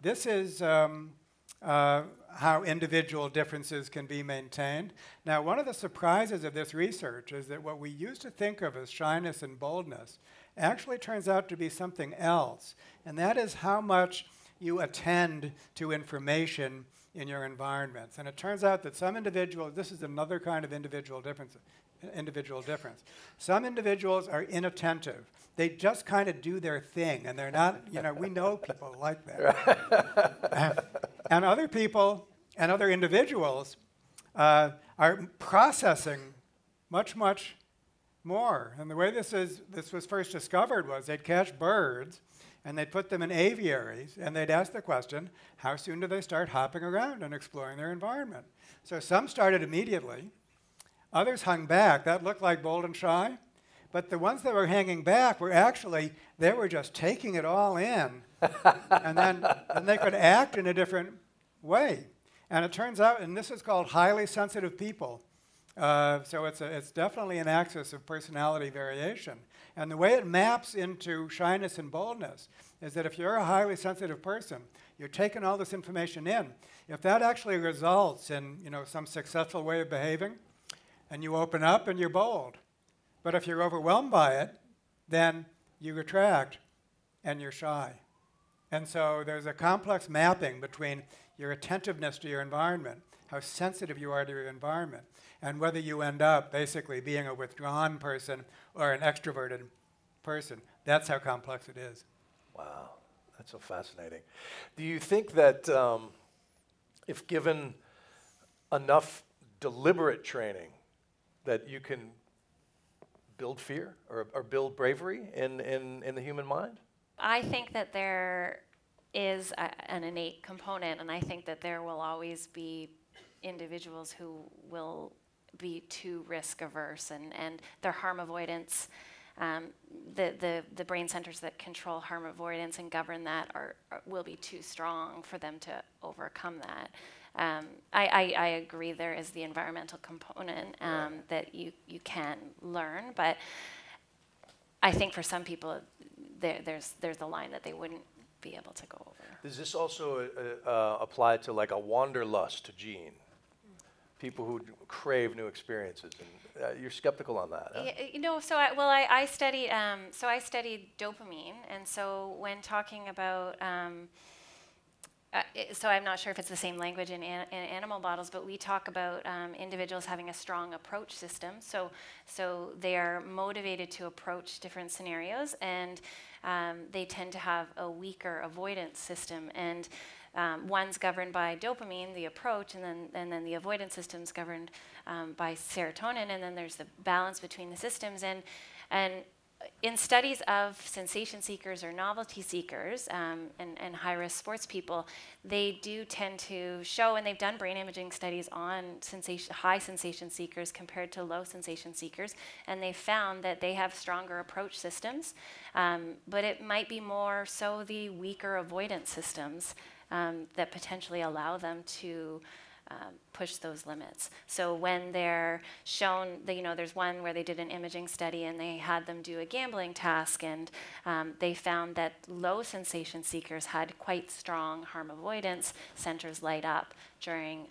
this is how individual differences can be maintained. Now, one of the surprises of this research is that what we used to think of as shyness and boldness actually turns out to be something else, and that is how much you attend to information in your environments. And it turns out that some individuals, this is another kind of individual difference. Some individuals are inattentive. They just kind of do their thing, and they're not, you know, we know people like that. And other people and other individuals are processing much, much more. And the way this was first discovered was they'd catch birds, and they'd put them in aviaries, and they'd ask the question, how soon do they start hopping around and exploring their environment? So some started immediately. Others hung back. That looked like bold and shy. But the ones that were hanging back were actually, they were just taking it all in. and they could act in a different way. And it turns out, and this is called highly sensitive people. So it's definitely an axis of personality variation. And the way it maps into shyness and boldness is that if you're a highly sensitive person, you're taking all this information in. If that actually results in, you know, some successful way of behaving, and you open up and you're bold. But if you're overwhelmed by it, then you retract and you're shy. And so there's a complex mapping between your attentiveness to your environment, how sensitive you are to your environment, and whether you end up basically being a withdrawn person or an extroverted person. That's how complex it is. Wow, that's so fascinating. Do you think that if given enough deliberate training, that you can build fear or build bravery in the human mind? I think that there is an innate component, and I think that there will always be individuals who will be too risk averse and their harm avoidance, the brain centers that control harm avoidance and govern that will be too strong for them to overcome that. I agree there is the environmental component that you can learn, but I think for some people there's the line that they wouldn't be able to go over. Does this also apply to like a wanderlust gene? People who crave new experiences, and you're skeptical on that. Huh? Yeah, you know, so I studied dopamine, and so when talking about so I'm not sure if it's the same language in animal models, but we talk about individuals having a strong approach system. So they are motivated to approach different scenarios, and they tend to have a weaker avoidance system. And one's governed by dopamine, the approach, and then the avoidance system's governed by serotonin, and then there's the balance between the systems. And in studies of sensation seekers or novelty seekers and high-risk sports people, they do tend to show, and they've done brain imaging studies on high sensation seekers compared to low sensation seekers, and they found that they have stronger approach systems, but it might be more so the weaker avoidance systems that potentially allow them to push those limits. So when they're shown, you know, there's one where they did an imaging study and they had them do a gambling task, and they found that low sensation seekers had quite strong harm avoidance centers light up during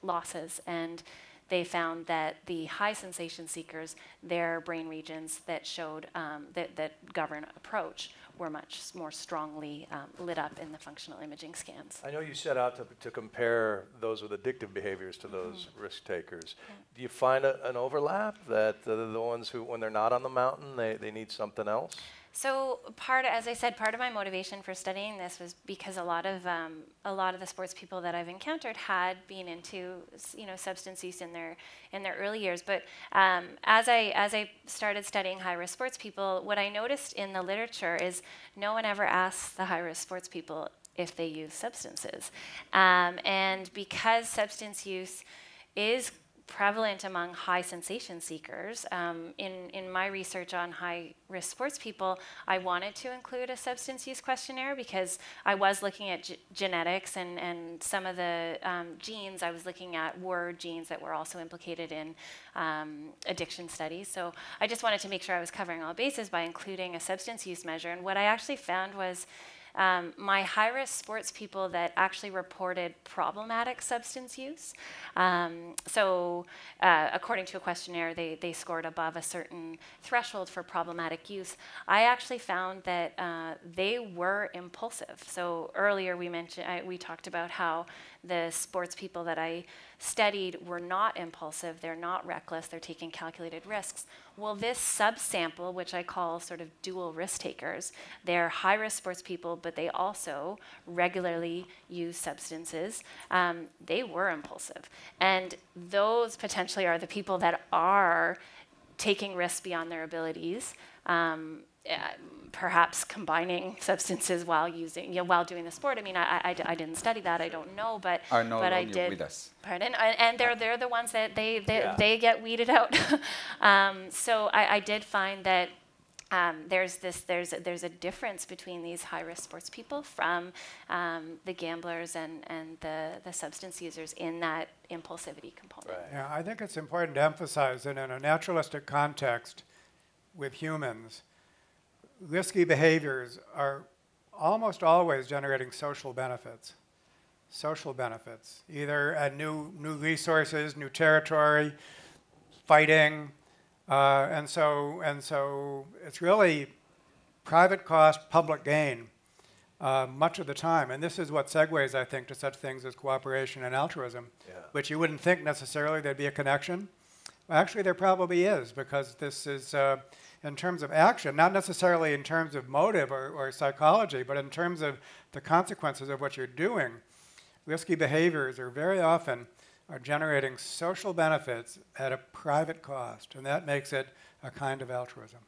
losses, and they found that the high sensation seekers, their brain regions that showed that govern approach were much more strongly lit up in the functional imaging scans. I know you set out to compare those with addictive behaviors to those risk takers. Yeah. Do you find an overlap that the ones who, when they're not on the mountain, they need something else? So as I said, part of my motivation for studying this was because a lot of the sports people that I've encountered had been into, you know, substance use in their early years. But as I started studying high-risk sports people, what I noticed in the literature is no one ever asks the high-risk sports people if they use substances, and because substance use is prevalent among high sensation seekers. In my research on high-risk sports people, I wanted to include a substance use questionnaire because I was looking at genetics, and some of the genes I was looking at were genes that were also implicated in addiction studies. So I just wanted to make sure I was covering all bases by including a substance use measure. And what I actually found was my high-risk sports people that actually reported problematic substance use. According to a questionnaire, they scored above a certain threshold for problematic use. I actually found that they were impulsive. So earlier we talked about how the sports people that I studied were not impulsive, they're not reckless, they're taking calculated risks. Well, this subsample, which I call sort of dual risk takers, they're high-risk sports people, but they also regularly use substances. They were impulsive. And those potentially are the people that are taking risks beyond their abilities, perhaps combining substances while using, while doing the sport. I mean, I didn't study that. I don't know, but I did. With us. Pardon, and they're the ones that they get weeded out. So I did find that there's a difference between these high-risk sports people from the gamblers and the substance users in that impulsivity component. Right. Yeah, I think it's important to emphasize that in a naturalistic context with humans, risky behaviors are almost always generating social benefits, either new resources, new territory, fighting, and so it's really private cost, public gain much of the time, and this is what segues, I think, to such things as cooperation and altruism, which you wouldn't think necessarily there'd be a connection. Actually, there probably is, because this is in terms of action, not necessarily in terms of motive or psychology, but in terms of the consequences of what you're doing. Risky behaviors are very often generating social benefits at a private cost, and that makes it a kind of altruism.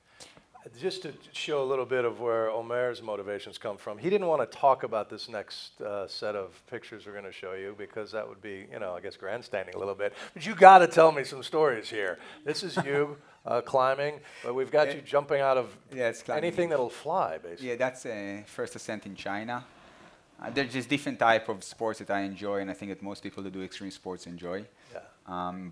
Just to show a little bit of where Omer's motivations come from, he didn't want to talk about this next set of pictures we're going to show you, because that would be, you know, I guess grandstanding a little bit. But you got to tell me some stories here. This is you climbing, but we've got you jumping out of anything that'll fly, basically. Yeah, that's first ascent in China. There's just different type of sports that I enjoy, and I think that most people who do extreme sports enjoy. Yeah.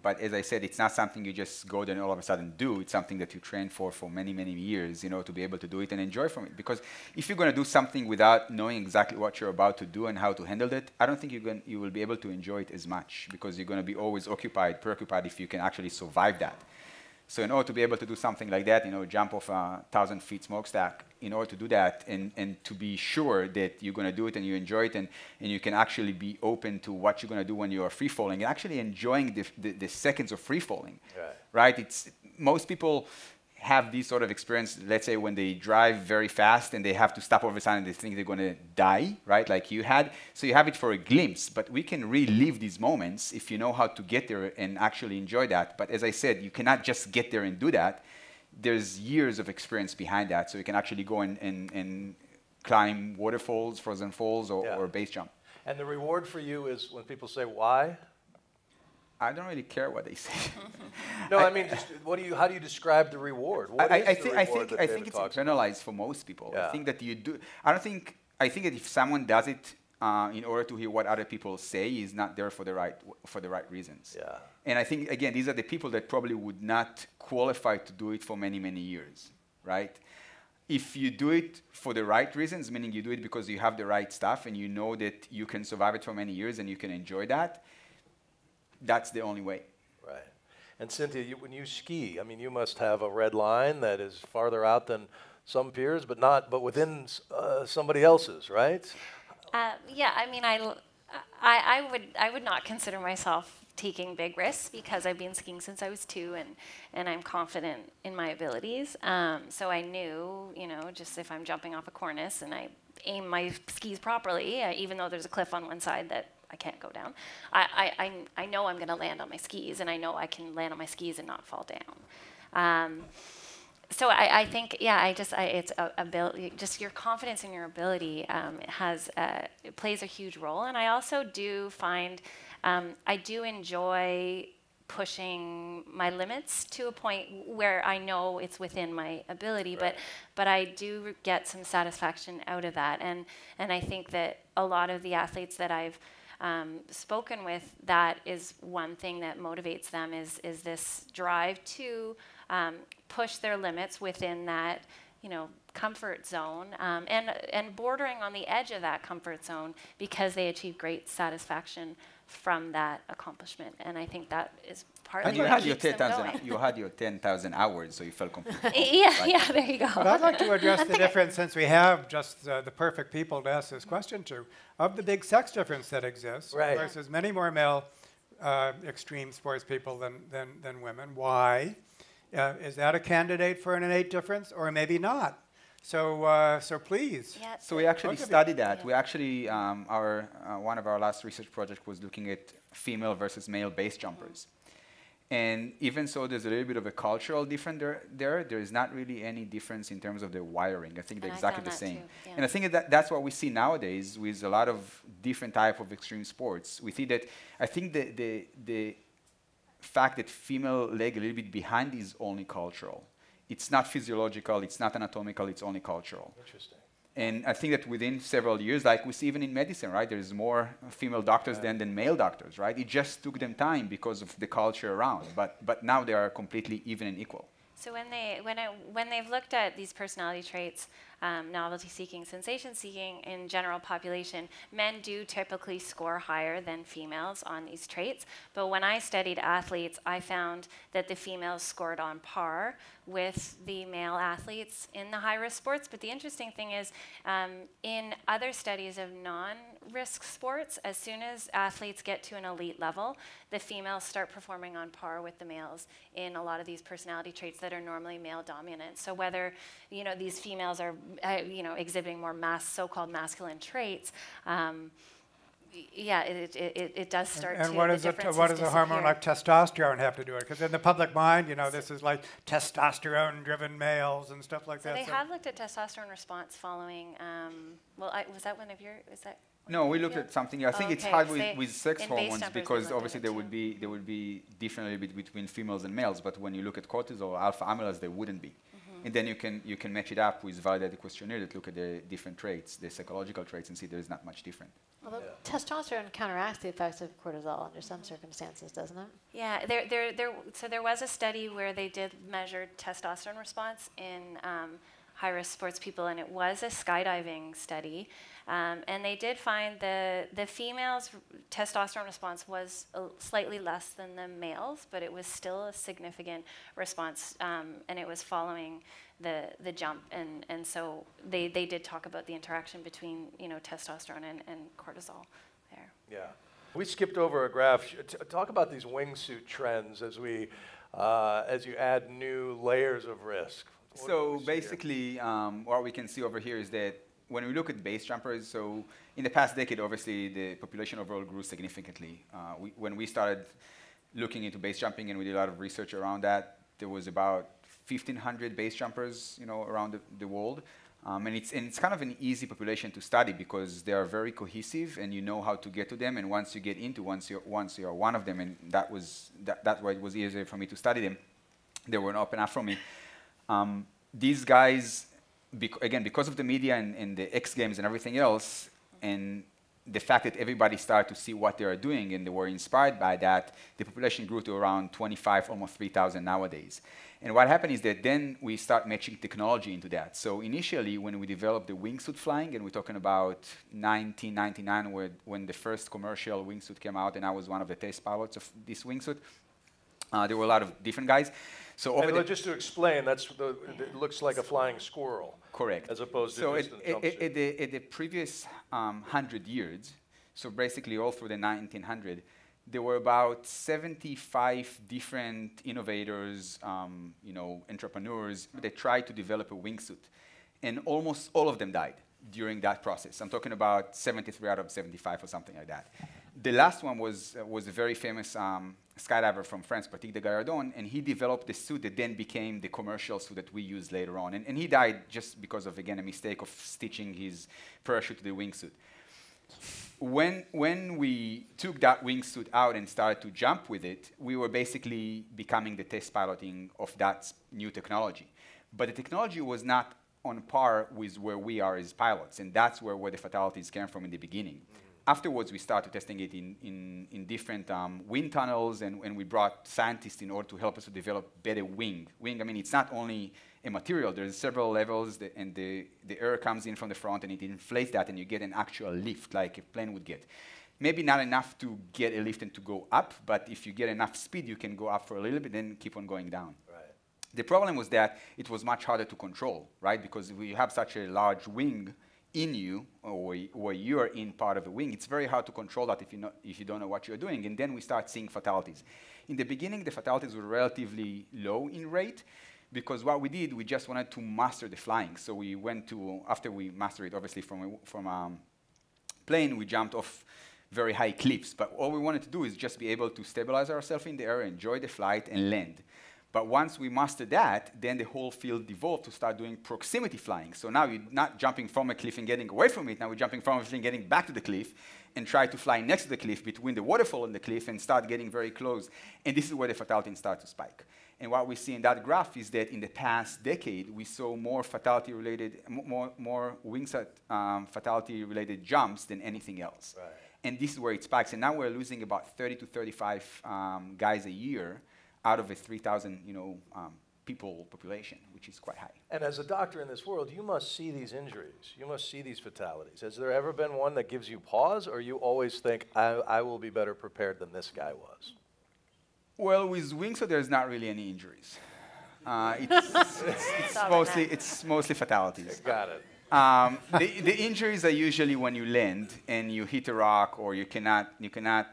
But as I said, it's not something you just go there and all of a sudden do. It's something that you train for many, many years, you know, to be able to do it and enjoy from it. Because if you're going to do something without knowing exactly what you're about to do and how to handle it, I don't think you will be able to enjoy it as much, because you're going to be always occupied, preoccupied, if you can actually survive that. So in order to be able to do something like that, you know, jump off a 1,000-foot smokestack, in order to do that and to be sure that you're going to do it and you enjoy it and you can actually be open to what you're going to do when you are free-falling and actually enjoying the seconds of free-falling, right? It's, most people have these sort of experience, let's say, when they drive very fast and they have to stop over a sudden and they think they're going to die, right, like you had. So you have it for a glimpse, but we can relive these moments if you know how to get there and actually enjoy that. But as I said, you cannot just get there and do that. There's years of experience behind that, so you can actually go and climb waterfalls, frozen falls, or base jump. And the reward for you is when people say, why? I don't really care what they say. No, I mean, just, how do you describe the reward? What is the reward? I think it's internalized for most people. Yeah. I think that you do. I think that if someone does it in order to hear what other people say, is not there for the right reasons. Yeah. And I think, again, these are the people that probably would not qualify to do it for many, many years, right? If you do it for the right reasons, meaning you do it because you have the right stuff and you know that you can survive it for many years and you can enjoy that, that's the only way. Right. And Cynthia, when you ski, I mean, you must have a red line that is farther out than some peers, but not, but within somebody else's, right? Yeah, I mean, I would not consider myself taking big risks because I've been skiing since I was 2, and I'm confident in my abilities. So I knew, you know, just if I'm jumping off a cornice and I aim my skis properly, even though there's a cliff on one side that I can't go down, I know I'm going to land on my skis, and I know I can land on my skis and not fall down. So I think, yeah, it's ability, just your confidence in your ability it plays a huge role. And I also do find I do enjoy pushing my limits to a point where I know it's within my ability, right. but I do get some satisfaction out of that. And I think that a lot of the athletes that I've spoken with, that is one thing that motivates them is this drive to push their limits within that, you know, comfort zone, and bordering on the edge of that comfort zone, because they achieve great satisfaction from that accomplishment. And I think that is part of what keeps them going. You had your 10,000 hours, so you felt complete. Yeah, right? Yeah, there you go. But I'd like to address the difference, since we have just the perfect people to ask this question to, of the big sex difference that exists. Right. There's many more male extreme sports people than women. Why? Is that a candidate for an innate difference, or maybe not? So, so please. Yeah, so we actually studied that. Yeah. We actually, one of our last research projects was looking at female versus male base jumpers. Mm-hmm. And even so, there's a little bit of a cultural difference there is not really any difference in terms of their wiring. I think they're exactly the same. Yeah. And I think that's what we see nowadays with a lot of different type of extreme sports. We see that, I think the fact that female leg a little bit behind is only cultural. It's not physiological, it's not anatomical, it's only cultural. Interesting. And I think that within several years, like we see even in medicine, right, there's more female doctors than male doctors, right? It just took them time because of the culture around, but now they are completely even and equal. So when they've looked at these personality traits, novelty-seeking, sensation-seeking in general population, men do typically score higher than females on these traits. But when I studied athletes, I found that the females scored on par with the male athletes in the high-risk sports. But the interesting thing is, in other studies of non-risk sports, as soon as athletes get to an elite level, the females start performing on par with the males in a lot of these personality traits that are normally male-dominant. So whether, you know, these females are exhibiting more so-called masculine traits. Yeah, it does start. And what does a hormone like testosterone have to do it? Because in the public mind, you know, this is like testosterone-driven males and stuff like that. So they have looked at testosterone response following. Was that one of your? Is that? No, we looked at something. I think it's hard with sex hormones, because obviously there would be different a little bit between females and males. But when you look at cortisol, alpha amylase, there wouldn't be. And then you can match it up with validated questionnaire that look at the different traits, the psychological traits, and see there's not much different. Although testosterone counteracts the effects of cortisol under some circumstances, doesn't it? Yeah, so there was a study where they did measure testosterone response in high-risk sports people, and it was a skydiving study. And they did find the females' testosterone response was slightly less than the males, but it was still a significant response, and it was following the jump. And so they did talk about the interaction between, you know, testosterone and cortisol there. Yeah. We skipped over a graph. Talk about these wingsuit trends as you add new layers of risk. So basically, what we can see over here is that when we look at base jumpers, so in the past decade, obviously, the population overall grew significantly. When we started looking into base jumping, and we did a lot of research around that, there was about 1,500 base jumpers, you know, around the world. And it's kind of an easy population to study because they are very cohesive, and you know how to get to them. And once you get into, once you're one of them, and that's why it was easier for me to study them. They were open up for me. These guys, again, because of the media and the X Games and everything else, and the fact that everybody started to see what they are doing and they were inspired by that, the population grew to around 25, almost 3,000 nowadays. And what happened is that then we start matching technology into that. So initially, when we developed the wingsuit flying, and we're talking about 1999, when the first commercial wingsuit came out, and I was one of the test pilots of this wingsuit, There were a lot of different guys. So over and just to explain, that's the, it looks like a flying squirrel. Correct. As opposed to so distant dumpster. In the previous 100 years, so basically all through the 1900s, there were about 75 different innovators, you know, entrepreneurs that tried to develop a wingsuit. And almost all of them died during that process. I'm talking about 73 out of 75 or something like that. The last one was a very famous skydiver from France, Patrick de Gaillardon, and he developed the suit that then became the commercial suit that we use later on. And he died just because of, again, a mistake of stitching his parachute to the wingsuit. When we took that wingsuit out and started to jump with it, we were basically becoming the test piloting of that new technology. But the technology was not on par with where we are as pilots, and that's where the fatalities came from in the beginning. Mm-hmm. Afterwards, we started testing it in different wind tunnels, and we brought scientists in order to help us to develop better wing. I mean, it's not only a material. There's several levels, and the air comes in from the front, and it inflates that, and you get an actual lift like a plane would get. Maybe not enough to get a lift and to go up, but if you get enough speed, you can go up for a little bit, then keep on going down. Right. The problem was that it was much harder to control, right? Because we have such a large wing in you, or where you are in part of the wing, it's very hard to control that if you don't know what you're doing. And then we start seeing fatalities. In the beginning, the fatalities were relatively low in rate, because what we did, we just wanted to master the flying. So we went to, after we mastered it, obviously from a plane, we jumped off very high cliffs. But all we wanted to do is just be able to stabilize ourselves in the air, enjoy the flight, and land. But once we mastered that, then the whole field evolved to start doing proximity flying. So now you're not jumping from a cliff and getting away from it. Now we're jumping from everything, getting back to the cliff, and try to fly next to the cliff, between the waterfall and the cliff, and start getting very close. And this is where the fatalities start to spike. And what we see in that graph is that in the past decade, we saw more fatality-related, more wingsuit fatality-related jumps than anything else. Right. And this is where it spikes. And now we're losing about 30 to 35 guys a year out of a 3,000 people population, which is quite high. And as a doctor in this world, you must see these injuries. You must see these fatalities. Has there ever been one that gives you pause, or you always think, I will be better prepared than this guy was? Well, with wingsuit, there's not really any injuries. It's mostly fatalities. Got it. The injuries are usually when you land and you hit a rock, or you cannot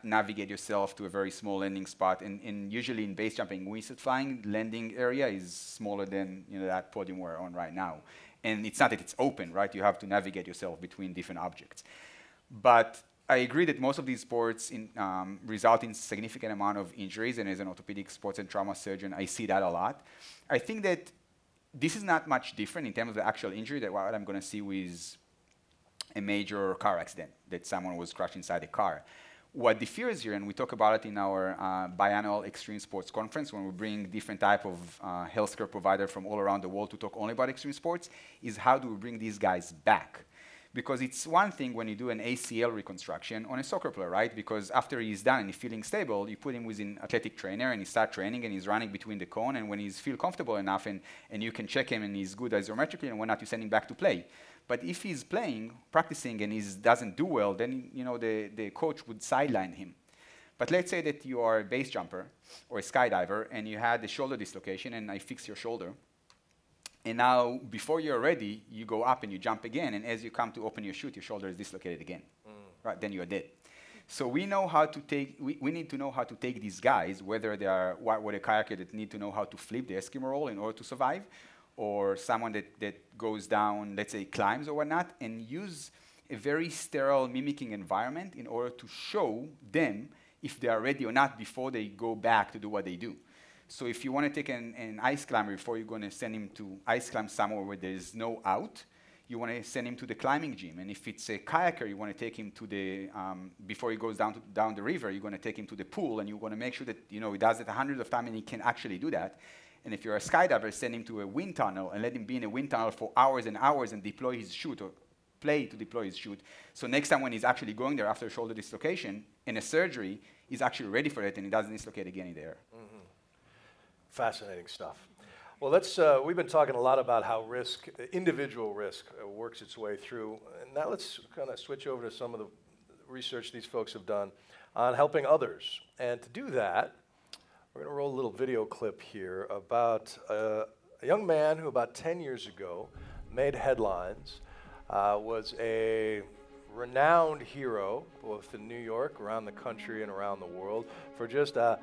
navigate yourself to a very small landing spot. And usually in base jumping, wingsuit flying, landing area is smaller than that podium we're on right now. And it's not that it's open, right? You have to navigate yourself between different objects. But I agree that most of these sports result in significant amount of injuries. And as an orthopedic sports and trauma surgeon, I see that a lot. I think that this is not much different in terms of the actual injury than what I'm going to see with a major car accident, that someone was crushed inside a car. What differs here, and we talk about it in our biannual extreme sports conference, when we bring different type of healthcare provider from all around the world to talk only about extreme sports, is how do we bring these guys back? Because it's one thing when you do an ACL reconstruction on a soccer player, right? Because after he's done and he's feeling stable, you put him with an athletic trainer and he starts training and he's running between the cone, and when he's feel comfortable enough and you can check him and he's good isometrically and whatnot, you send him back to play. But if he's playing, practicing, and he doesn't do well, then the coach would sideline him. But let's say that you are a base jumper or a skydiver and you had a shoulder dislocation and I fix your shoulder. And now, before you're ready, you go up and you jump again. And as you come to open your chute, your shoulder is dislocated again. Mm. Right? Then you're dead. So we know how to take. We need to know how to take these guys, whether they are water kayaker that need to know how to flip the Eskimo roll in order to survive, or someone that goes down, let's say, climbs or whatnot, and use a very sterile mimicking environment in order to show them if they are ready or not before they go back to do what they do. So if you want to take an ice climber, before you're going to send him to ice climb somewhere where there's no out, you want to send him to the climbing gym. And if it's a kayaker, you want to take him to the, before he goes down the river, you're going to take him to the pool, and you want to make sure that he does it hundreds of times and he can actually do that. And if you're a skydiver, send him to a wind tunnel and let him be in a wind tunnel for hours and hours and deploy his chute, or play to deploy his chute. So next time when he's actually going there after a shoulder dislocation and a surgery, he's actually ready for it and he doesn't dislocate again in the air. Mm-hmm. Fascinating stuff. Well, let's, we've been talking a lot about how risk, individual risk, works its way through. And now let's kind of switch over to some of the research these folks have done on helping others. And to do that, We're going to roll a little video clip here about a young man who about 10 years ago made headlines, was a renowned hero both in New York, around the country, and around the world for just a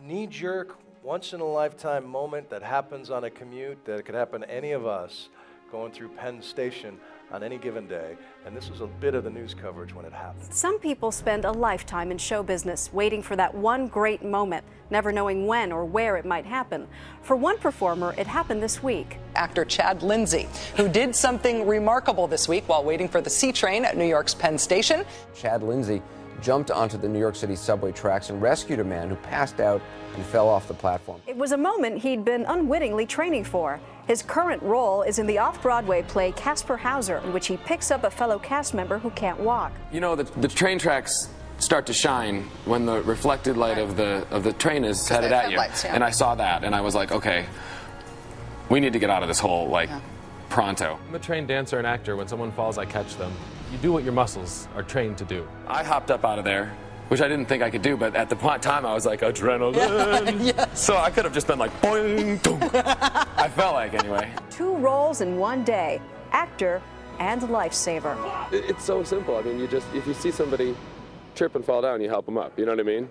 knee-jerk, once-in-a-lifetime moment that happens on a commute that could happen to any of us going through Penn Station on any given day, and this was a bit of the news coverage when it happened. Some people spend a lifetime in show business waiting for that one great moment, never knowing when or where it might happen. For one performer, it happened this week. Actor Chad Lindsey, who did something remarkable this week while waiting for the C train at New York's Penn Station. Chad Lindsey jumped onto the New York City subway tracks and rescued a man who passed out and fell off the platform. It was a moment he'd been unwittingly training for. His current role is in the off-Broadway play Kasper Hauser, in which he picks up a fellow cast member who can't walk. You know, the train tracks start to shine when the reflected light of the train is headed at you. Lights, yeah. And I saw that, and I was like, okay, we need to get out of this hole, like, pronto. I'm a trained dancer and actor. When someone falls, I catch them. You do what your muscles are trained to do. I hopped up out of there, which I didn't think I could do, but at the time I was like, adrenaline. Yes. So I could have just been like, boing, dunk. I felt like, anyway. Two roles in one day, actor and lifesaver. It's so simple. I mean, you just, if you see somebody trip and fall down, you help them up. You know what I mean?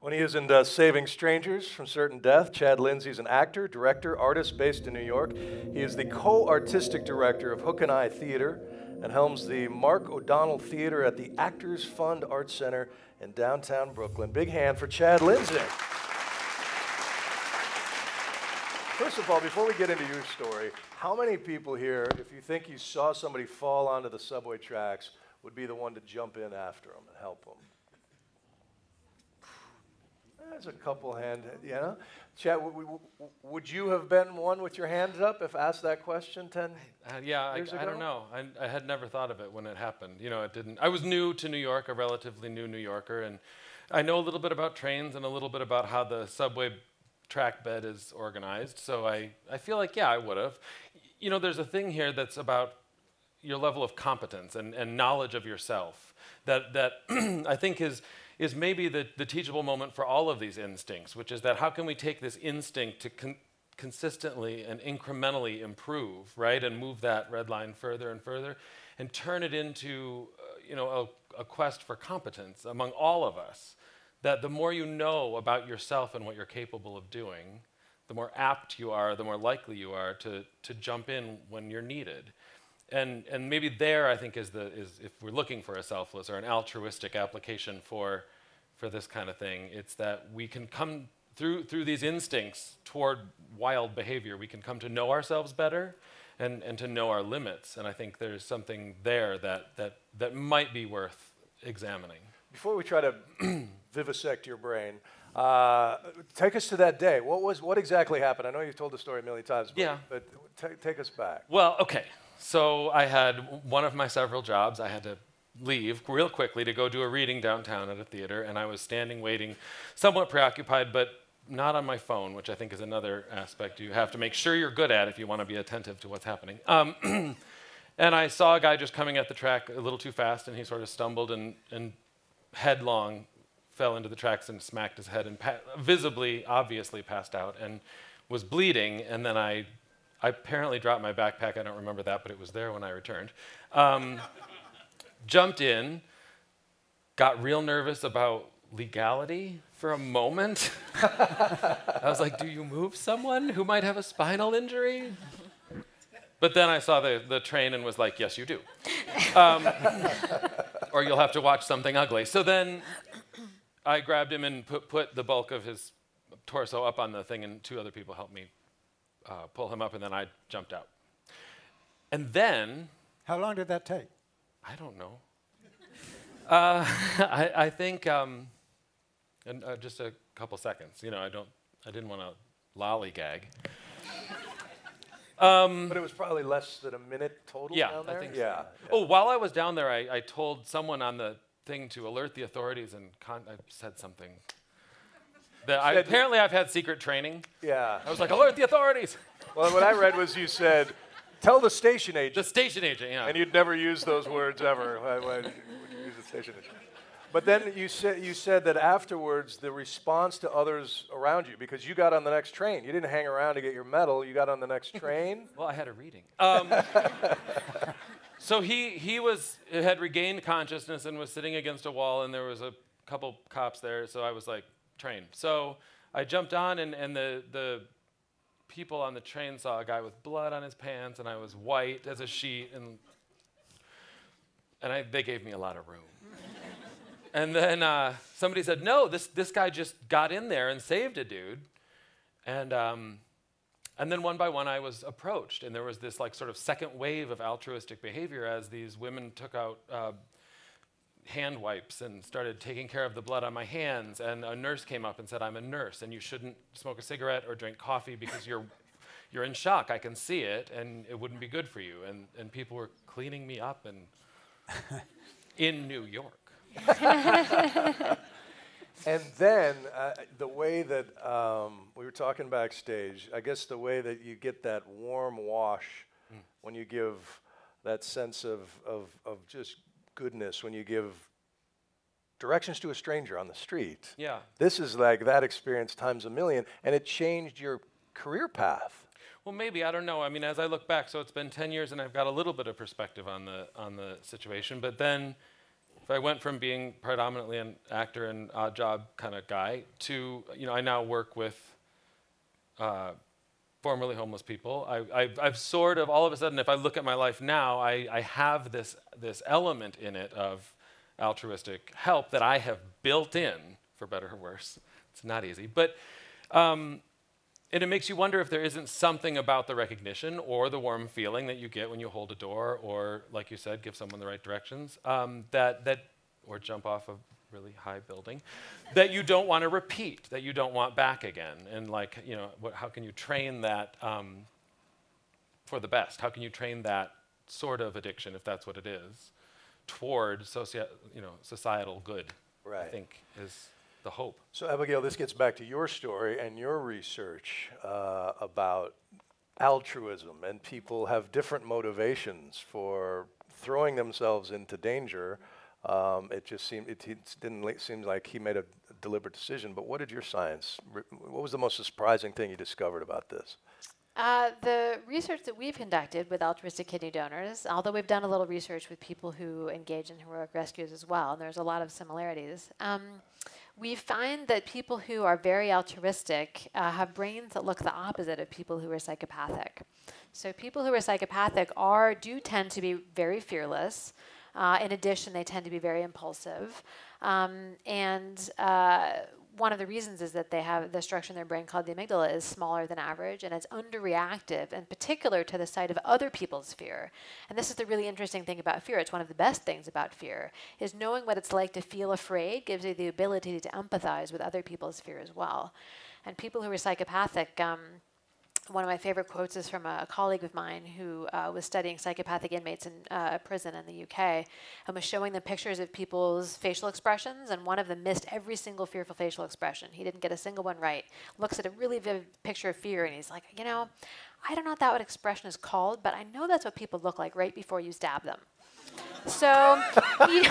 When he is in Saving Strangers from Certain Death, Chad Lindsey is an actor, director, artist based in New York. He is the co-artistic director of Hook and Eye Theater and helms the Mark O'Donnell Theater at the Actors Fund Art Center in downtown Brooklyn. Big hand for Chad Lindsey. First of all, before we get into your story, how many people here, if you think you saw somebody fall onto the subway tracks, would be the one to jump in after them and help them? There's a couple hand, you know? Chad, would you have been one with your hands up if asked that question 10 years ago? I don't know. I had never thought of it when it happened. You know, it didn't. I was new to New York, a relatively new New Yorker, and I know a little bit about trains and a little bit about how the subway track bed is organized, so I feel like, yeah, I would have. You know, there's a thing here that's about your level of competence and knowledge of yourself that I think is maybe the teachable moment for all of these instincts, which is that how can we take this instinct to consistently and incrementally improve, right, and move that red line further and further, and turn it into, you know, a quest for competence among all of us. That the more you know about yourself and what you're capable of doing, the more apt you are, the more likely you are to jump in when you're needed. And maybe there, I think, is if we're looking for a selfless or an altruistic application for this kind of thing, it's that we can come through these instincts toward wild behavior. We can come to know ourselves better and to know our limits. And I think there's something there that might be worth examining. Before we try to vivisect your brain, take us to that day. What exactly happened? I know you've told the story a million times, but, yeah. But take us back. Well, okay. So I had one of my several jobs. I had to leave real quickly to go do a reading downtown at a theater, and I was standing waiting, somewhat preoccupied, but not on my phone, which I think is another aspect you have to make sure you're good at if you want to be attentive to what's happening. And I saw a guy just coming at the track a little too fast, and he sort of stumbled and headlong fell into the tracks and smacked his head and visibly, obviously passed out and was bleeding, and then I apparently dropped my backpack. I don't remember that, but it was there when I returned. Jumped in, got real nervous about legality for a moment. I was like, do you move someone who might have a spinal injury? But then I saw the train and was like, yes, you do. Or you'll have to watch something ugly. So then I grabbed him and put the bulk of his torso up on the thing, and two other people helped me pull him up, and then I jumped out. And then... How long did that take? I don't know. I think just a couple seconds. You know, I didn't want to lollygag. But it was probably less than a minute total down there? I think so. Yeah. Oh, while I was down there, I told someone on the thing to alert the authorities, and I said something. Apparently I've had secret training. Yeah. I was like, alert the authorities. Well, what I read was you said, tell the station agent. The station agent, yeah. And you'd never use those words ever. Why would you use the station agent? But then you said that afterwards, the response to others around you, because you got on the next train. You didn't hang around to get your medal. You got on the next train. Well, I had a reading. So he had regained consciousness and was sitting against a wall, and there was a couple cops there. So I was like, train. So I jumped on, and the people on the train saw a guy with blood on his pants, and I was white as a sheet, and they gave me a lot of room. And then somebody said, no, this guy just got in there and saved a dude. And then one by one, I was approached. And there was this like sort of second wave of altruistic behavior as these women took out hand wipes and started taking care of the blood on my hands. And a nurse came up and said, I'm a nurse, and you shouldn't smoke a cigarette or drink coffee because you're in shock. I can see it, and it wouldn't be good for you. And people were cleaning me up and in New York. And then the way that we were talking backstage, I guess the way that you get that warm wash when you give that sense of just goodness, when you give directions to a stranger on the street. Yeah. This is like that experience times a million, and it changed your career path. Well, maybe, I don't know. I mean, as I look back, so it's been 10 years and I've got a little bit of perspective on the situation, but then if I went from being predominantly an actor and odd job kind of guy to, you know, I now work with formerly homeless people. I've sort of, all of a sudden, if I look at my life now, I have this element in it of altruistic help that I have built in, for better or worse. It's not easy. But, and it makes you wonder if there isn't something about the recognition or the warm feeling that you get when you hold a door or, like you said, give someone the right directions, or jump off a really high building, that you don't want to repeat, that you don't want back again. And like, you know, how can you train that for the best? How can you train that sort of addiction, if that's what it is, toward societal good, right. I think is the hope. So Abigail, this gets back to your story and your research about altruism, and people have different motivations for throwing themselves into danger. It didn't seem like he made a deliberate decision. But what did your science? What was the most surprising thing you discovered about this? The research that we've conducted with altruistic kidney donors, although we've done a little research with people who engage in heroic rescues as well, and there's a lot of similarities. We find that people who are very altruistic have brains that look the opposite of people who are psychopathic. So people who are psychopathic do tend to be very fearless. In addition, they tend to be very impulsive. One of the reasons is that they have the structure in their brain called the amygdala is smaller than average, and it's underreactive, in particular to the sight of other people's fear. And this is the really interesting thing about fear. It's one of the best things about fear, is knowing what it's like to feel afraid gives you the ability to empathize with other people's fear as well. And people who are psychopathic, one of my favorite quotes is from a colleague of mine who was studying psychopathic inmates in a prison in the UK and was showing them pictures of people's facial expressions, and one of them missed every single fearful facial expression. He didn't get a single one right. Looks at a really vivid picture of fear and he's like, you know, I don't know what expression is called, but I know that's what people look like right before you stab them. So, like,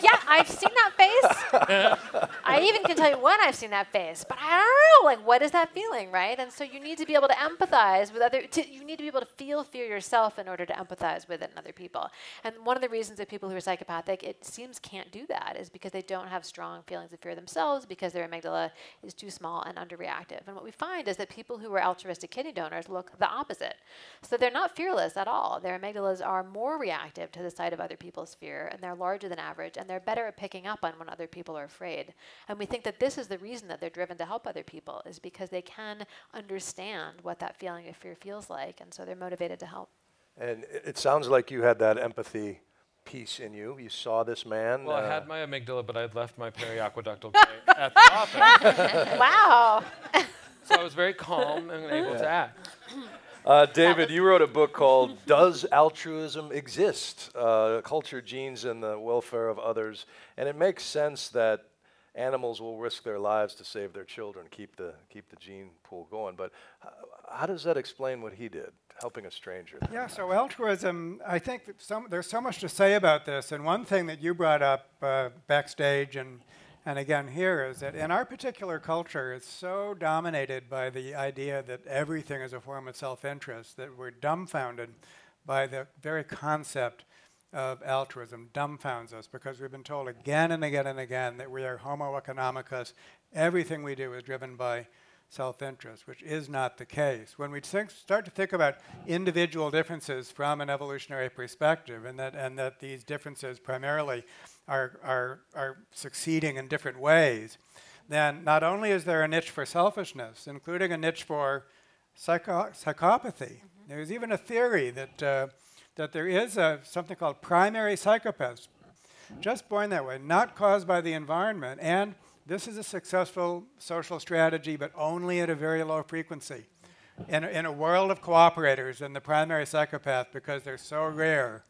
yeah, I've seen that face. I even can tell you when I've seen that face, but I don't know, like, what is that feeling, right? And so you need to be able to empathize with you need to be able to feel fear yourself in order to empathize with it in other people. And one of the reasons that people who are psychopathic, it seems, can't do that is because they don't have strong feelings of fear themselves, because their amygdala is too small and underreactive. And what we find is that people who are altruistic kidney donors look the opposite. So they're not fearless at all. Their amygdalas are more reactive to the sight of other people's fear, and they're larger than average, and they're better at picking up on when other people are afraid. And we think that this is the reason that they're driven to help other people, is because they can understand what that feeling of fear feels like, and so they're motivated to help. And it sounds like you had that empathy piece in you. You saw this man. Well, I had my amygdala, but I had left my periaqueductal gray at the office. Wow. So I was very calm and able to act. David, you wrote a book called Does Altruism Exist? Culture, Genes, and the Welfare of Others. And it makes sense that animals will risk their lives to save their children, keep the gene pool going. But how does that explain what he did, helping a stranger? Yeah, so altruism, I think that there's so much to say about this. And one thing that you brought up backstage and again here is that in our particular culture, it's so dominated by the idea that everything is a form of self-interest that we're dumbfounded by the very concept of altruism. Dumbfounds us because we've been told again and again and again that we are homo economicus. Everything we do is driven by self-interest, which is not the case. When we start to think about individual differences from an evolutionary perspective, and that these differences primarily are succeeding in different ways, then not only is there a niche for selfishness, including a niche for psychopathy. Mm-hmm. There's even a theory that that there is something called primary psychopaths, just born that way, not caused by the environment. And this is a successful social strategy, but only at a very low frequency. In a world of cooperators, and the primary psychopath, because they're so rare,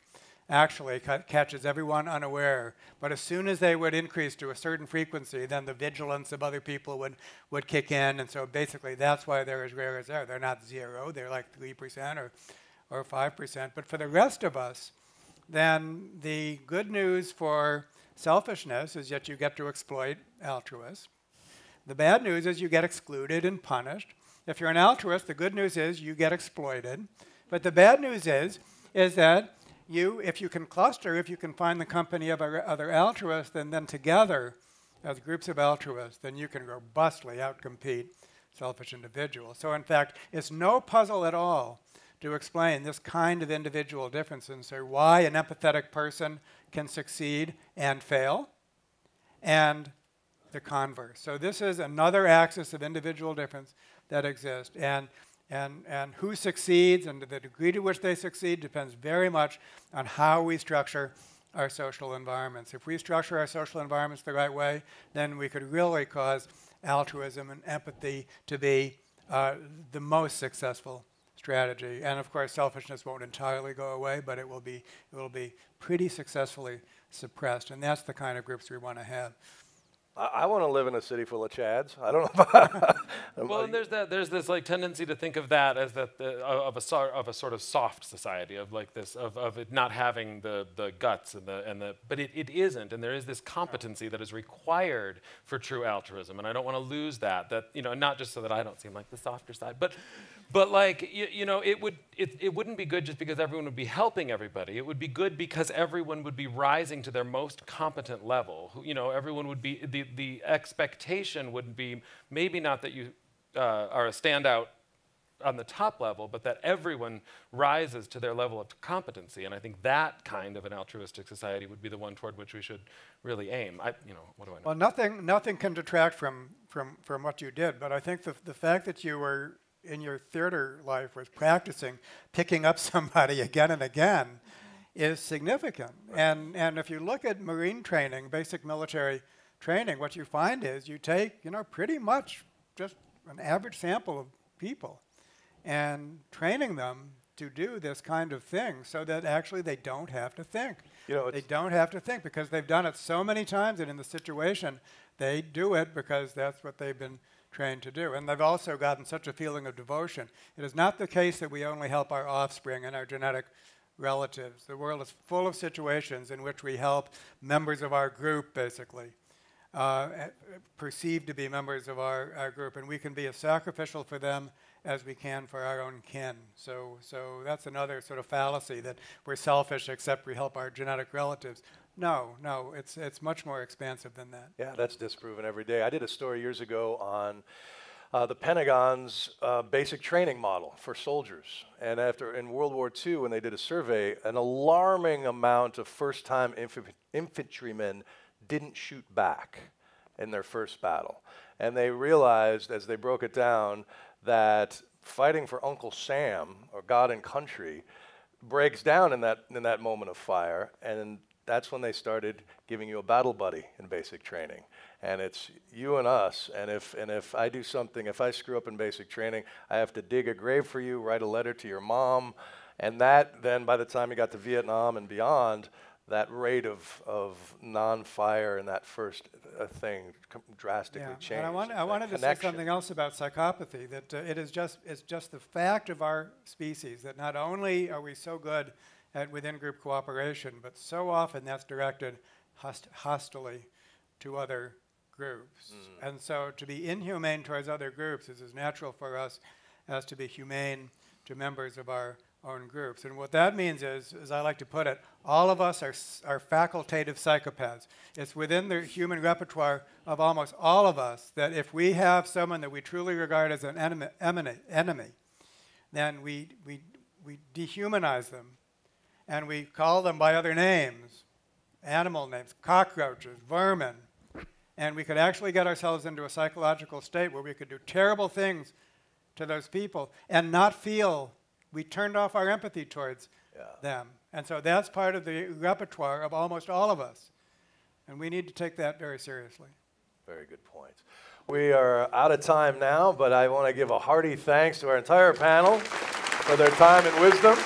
actually catches everyone unaware. But as soon as they would increase to a certain frequency, then the vigilance of other people would kick in. And so basically, that's why they're as rare as they are. They're not zero. They're like 3% or 5%. But for the rest of us, then the good news for selfishness is that you get to exploit altruists. The bad news is you get excluded and punished. If you're an altruist, the good news is you get exploited. But the bad news is that you, if you can cluster, if you can find the company of other altruists, and then together as groups of altruists, then you can robustly outcompete selfish individuals. So in fact, it's no puzzle at all to explain this kind of individual difference and say why an empathetic person can succeed and fail, and the converse. So this is another axis of individual difference that exists. And who succeeds and the degree to which they succeed depends very much on how we structure our social environments. If we structure our social environments the right way, then we could really cause altruism and empathy to be the most successful strategy. And of course, selfishness won't entirely go away, but it will be pretty successfully suppressed. And that's the kind of groups we want to have. I want to live in a city full of Chads. I don't know. Well, and there's this like tendency to think of that as of a sort of soft society of like this of it not having the guts and the but it isn't, and there is this competency that is required for true altruism, and I don't want to lose that, you know, not just so that I don't seem like the softer side, but. But like, you know, it wouldn't be good just because everyone would be helping everybody. It would be good because everyone would be rising to their most competent level. You know, everyone would be, the expectation would be maybe not that you are a standout on the top level, but that everyone rises to their level of competency. And I think that kind of an altruistic society would be the one toward which we should really aim. You know, what do I know? Well, nothing can detract from what you did, but I think the fact that you were in your theater life was practicing picking up somebody again and again is significant. Right. And if you look at Marine training, basic military training, what you find is you take, you know, pretty much just an average sample of people and training them to do this kind of thing so that actually they don't have to think. You know, they don't have to think because they've done it so many times, and in the situation they do it because that's what they've been trained to do. And they've also gotten such a feeling of devotion. It is not the case that we only help our offspring and our genetic relatives. The world is full of situations in which we help members of our group, basically, perceived to be members of our group. And we can be as sacrificial for them as we can for our own kin. So that's another sort of fallacy that we're selfish except we help our genetic relatives. No, it's much more expansive than that. Yeah, that's disproven every day. I did a story years ago on the Pentagon's basic training model for soldiers. And in World War II, when they did a survey, an alarming amount of first-time infantrymen didn't shoot back in their first battle. And they realized, as they broke it down, that fighting for Uncle Sam, or God and country, breaks down in that moment of fire. And that's when they started giving you a battle buddy in basic training. And it's you and us, and if I do something, if I screw up in basic training, I have to dig a grave for you, write a letter to your mom, and that then by the time you got to Vietnam and beyond, that rate of non-fire in that first thing drastically changed. And I wanted to say something else about psychopathy, that it's just the fact of our species that not only are we so good at within-group cooperation, but so often that's directed hostilely to other groups. Mm. And so to be inhumane towards other groups is as natural for us as to be humane to members of our own groups. And what that means is, as I like to put it, all of us are facultative psychopaths. It's within the human repertoire of almost all of us that if we have someone that we truly regard as an enemy, then we dehumanize them, and we call them by other names, animal names, cockroaches, vermin, and we could actually get ourselves into a psychological state where we could do terrible things to those people and not feel we turned off our empathy towards them. And so that's part of the repertoire of almost all of us. And we need to take that very seriously. Very good point. We are out of time now, but I want to give a hearty thanks to our entire panel for their time and wisdom.